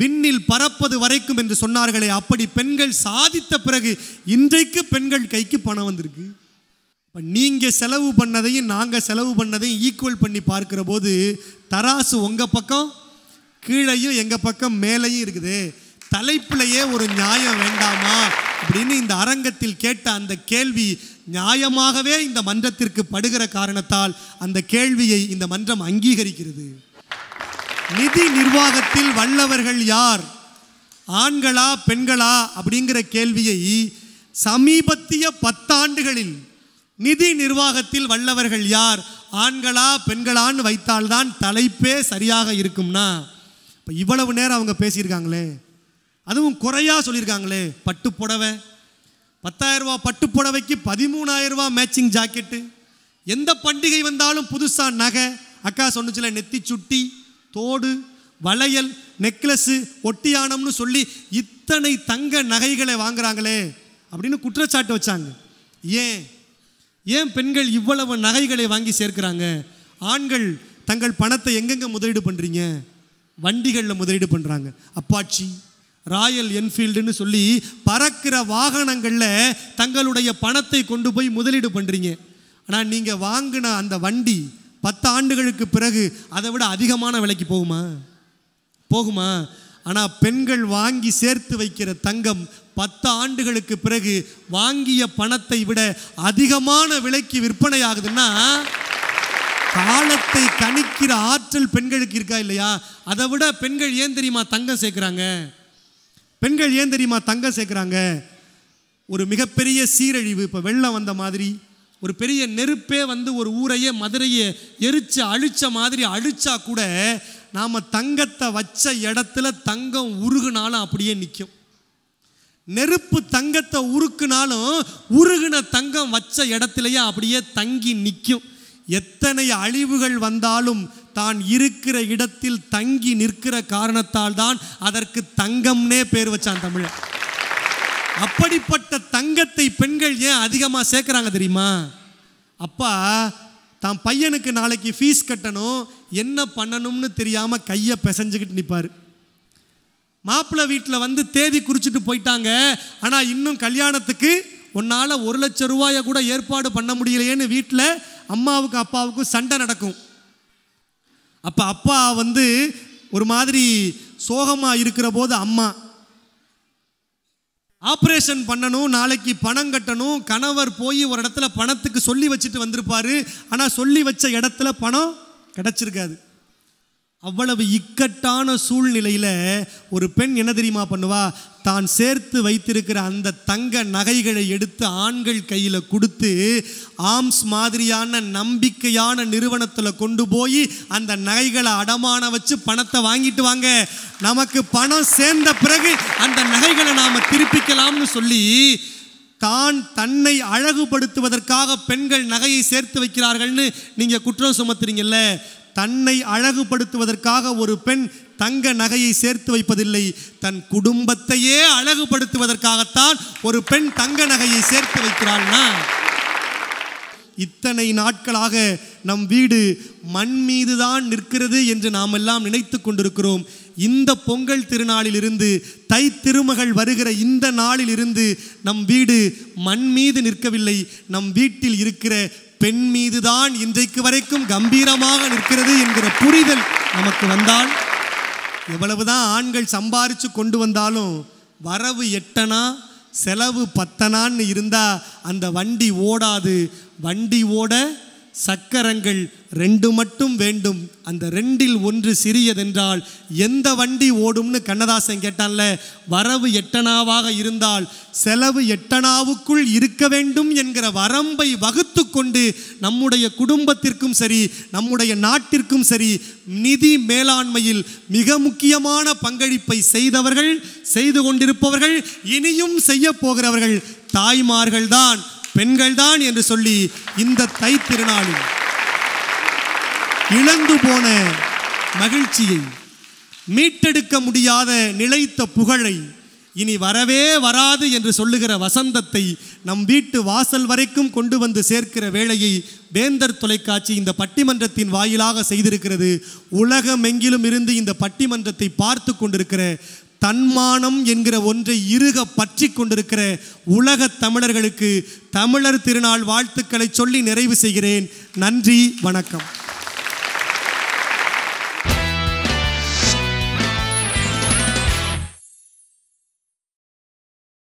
விண்ணில் பறப்பது வரைக்கும் என்று சொன்னார்களே, அப்படி பெண்கள் சாதித்த பிறகு இன்றைக்கு பெண்கள் கைக்கு பணம் வந்திருக்கு. நீங்கள் செலவு பண்ணதையும் நாங்கள் செலவு பண்ணதையும் ஈக்குவல் பண்ணி பார்க்கிற போது தராசு உங்கள் பக்கம் கீழையும் எங்கள் பக்கம் மேலையும் இருக்குது, தலைப்பிலேயே ஒரு நியாயம் வேண்டாமா அப்படின்னு இந்த அரங்கத்தில் கேட்ட அந்த கேள்வி நியாயமாகவே இந்த மன்றத்திற்கு படுகிற காரணத்தால் அந்த கேள்வியை இந்த மன்றம் அங்கீகரிக்கிறது. நிதி நிர்வாகத்தில் வல்லவர்கள் யார், ஆண்களா பெண்களா அப்படிங்கிற கேள்வியை சமீபத்திய 10 ஆண்டுகளில் நிதி நிர்வாகத்தில் வல்லவர்கள் யார் ஆண்களா பெண்களான்னு வைத்தால்தான் தலைப்பே சரியாக இருக்கும்னா, இப்போ இவ்வளவு நேரம் அவங்க பேசியிருக்காங்களே, அதுவும் குறையாக சொல்லியிருக்காங்களே, பட்டு புடவை 10,000 ரூபா, பட்டு புடவைக்கு 13,000 ரூபா மேட்சிங் ஜாக்கெட்டு, எந்த பண்டிகை வந்தாலும் புதுசாக நகை, அக்கா சொன்னிச்சுல நெத்தி சுட்டி, தோடு, வளையல், நெக்லஸ்ஸு, ஒட்டியானம்னு சொல்லி இத்தனை தங்க நகைகளை வாங்குறாங்களே அப்படின்னு குற்றச்சாட்டு வச்சாங்க. ஏன் பெண்கள் இவ்வளவு நகைகளை வாங்கி சேர்க்கிறாங்க? ஆண்கள் தங்கள் பணத்தை எங்கெங்கே முதலீடு பண்ணுறீங்க? வண்டிகளில் முதலீடு பண்ணுறாங்க. அப்பாச்சி, ராயல் என்ஃபீல்டுன்னு சொல்லி பறக்கிற வாகனங்களில் தங்களுடைய பணத்தை கொண்டு போய் முதலீடு பண்ணுறீங்க. ஆனால் நீங்கள் வாங்கின அந்த வண்டி 10 ஆண்டுகளுக்கு பிறகு அதை விட அதிகமான விலைக்கு போகுமா? ஆனால் பெண்கள் வாங்கி சேர்த்து வைக்கிற தங்கம் 10 ஆண்டுகளுக்கு பிறகு வாங்கிய பணத்தை விட அதிகமான விலைக்கு விற்பனை ஆகுதுன்னா, காலத்தை கணிக்கிற ஆற்றல் பெண்களுக்கு இருக்கா இல்லையா? அதை விட பெண்கள் ஏன் தெரியுமா தங்கம் சேர்க்குறாங்க? ஒரு மிகப்பெரிய சீரழிவு, இப்போ வெள்ளம் வந்த மாதிரி, ஒரு பெரிய நெருப்பே வந்து ஒரு ஊரையே மதுரையே எரிச்சு அழிச்ச மாதிரி அழிச்சா கூட நாம் தங்கத்தை வச்ச இடத்துல தங்கம் உருகுனாலும் அப்படியே நிற்கும். நெருப்பு தங்கத்தை உருக்குனாலும் உருகுன தங்கம் வச்ச இடத்துலையே அப்படியே தங்கி நிற்கும். எத்தனை அழிவுகள் வந்தாலும் தான் இருக்கிற இடத்தில் தங்கி நிற்கிற காரணத்தால் தான் அதற்கு தங்கம்னே பேர் வச்சான் தமிழன். அப்படிப்பட்ட தங்கத்தை பெண்கள் ஏன் அதிகமாக சேர்க்குறாங்க தெரியுமா? அப்பா தான் பையனுக்கு நாளைக்கு ஃபீஸ் கட்டணும், என்ன பண்ணணும்னு தெரியாமல் கையை பிசைஞ்சுக்கிட்டு நிற்பார். மாப்பிள்ளை வீட்டில் வந்து தேதி குறிச்சிட்டு போயிட்டாங்க, ஆனால் இன்னும் கல்யாணத்துக்கு உன்னால் 1,00,000 ரூபாயை கூட ஏற்பாடு பண்ண முடியலையேன்னு வீட்டில் அம்மாவுக்கும் அப்பாவுக்கும் சண்டை நடக்கும். அப்போ அப்பா வந்து ஒரு மாதிரி சோகமாக இருக்கிற போது அம்மா, ஆப்ரேஷன் பண்ணணும், நாளைக்கு பணம் கட்டணும், கணவர் போய் ஒரு இடத்துல பணத்துக்கு சொல்லி வச்சுட்டு வந்திருப்பார், ஆனால் சொல்லி வச்ச இடத்துல பணம் கிடச்சிருக்காது. அவ்வளவு இக்கட்டான சூழ்நிலையில் ஒரு பெண் என்ன தெரியுமா பண்ணுவா? தான் சேர்த்து வைத்திருக்கிற அந்த தங்க நகைகளை எடுத்து ஆண்கள் கையில் கொடுத்து ஆம்ஸ் மாதிரியான நம்பிக்கையான நிறுவனத்தில் கொண்டு போய் அந்த நகைகளை அடமான வச்சு பணத்தை வாங்கிட்டு வாங்க, நமக்கு பணம் சேர்ந்த பிறகு அந்த நகைகளை நாம் திருப்பிக்கலாம்னு சொல்லி தான் தன்னை அழகுபடுத்துவதற்காக பெண்கள் நகையை சேர்த்து வைக்கிறார்கள்னு நீங்கள் குற்றம் சுமத்துறீங்கல்ல, தன்னை அழகுபடுத்துவதற்காக ஒரு பெண் தங்க நகையை சேர்த்து வைப்பதில்லை, தன் குடும்பத்தையே அழகுபடுத்துவதற்காகத்தான் ஒரு பெண் தங்க நகையை சேர்த்து வைக்கிறாள்னா, இத்தனை நாட்களாக நம் வீடு மண் மீதுதான் நிற்கிறது என்று நாம் எல்லாம் நினைத்து கொண்டிருக்கிறோம். இந்த பொங்கல் திருநாளிலிருந்து, தை திருமகள் வருகிற இந்த நாளிலிருந்து நம் வீடு மண் மீது நிற்கவில்லை, நம் வீட்டில் இருக்கிற பெண் மீதுதான் இன்றைக்கு வரைக்கும் கம்பீரமாக நிற்கிறது என்கிற புரிதல் நமக்கு வந்தால், எவ்வளவுதான் ஆண்கள் சம்பாரித்து கொண்டு வந்தாலும் வரவு 8 அணா செலவு 10 அணான்னு இருந்தால் அந்த வண்டி ஓடாது. வண்டி ஓட சக்கரங்கள் 2 மட்டும் வேண்டும், அந்த 2ல் 1 சிறியதென்றால் எந்த வண்டி ஓடும்னு கண்ணதாசன் கேட்டான்ல. வரவு 8 அணாவாக இருந்தால் செலவு 8 அணாவுக்குள் இருக்க வேண்டும் என்கிற வரம்பை வகுத்து கொண்டு நம்முடைய குடும்பத்திற்கும் சரி நம்முடைய நாட்டிற்கும் சரி நிதி மேலாண்மையில் மிக முக்கியமான பங்களிப்பை செய்தவர்கள், செய்து கொண்டிருப்பவர்கள், இனியும் செய்ய போகிறவர்கள் தாய்மார்கள்தான், பெண்கள்தான் என்று சொல்லி இந்த தை திருநாளில் இழந்து போன மகிழ்ச்சியை, மீட்டெடுக்க முடியாத நிலைத்த புகழை, இனி வரவே வராது என்று சொல்லுகிற வசந்தத்தை நம் வீட்டு வாசல் வரைக்கும் கொண்டு வந்து சேர்க்கிற வேளையை வேந்தர் தொலைக்காட்சி இந்த பட்டிமன்றத்தின் வாயிலாக செய்திருக்கிறது. உலகமெங்கிலும் இருந்து இந்த பட்டிமன்றத்தை பார்த்து கொண்டிருக்கிற தன்மானம் என்கிற ஒன்றை இறுக பற்றி கொண்டிருக்கிற உலக தமிழர்களுக்கு தமிழர் திருநாள் வாழ்த்துக்களை சொல்லி நிறைவு செய்கிறேன். நன்றி, வணக்கம்.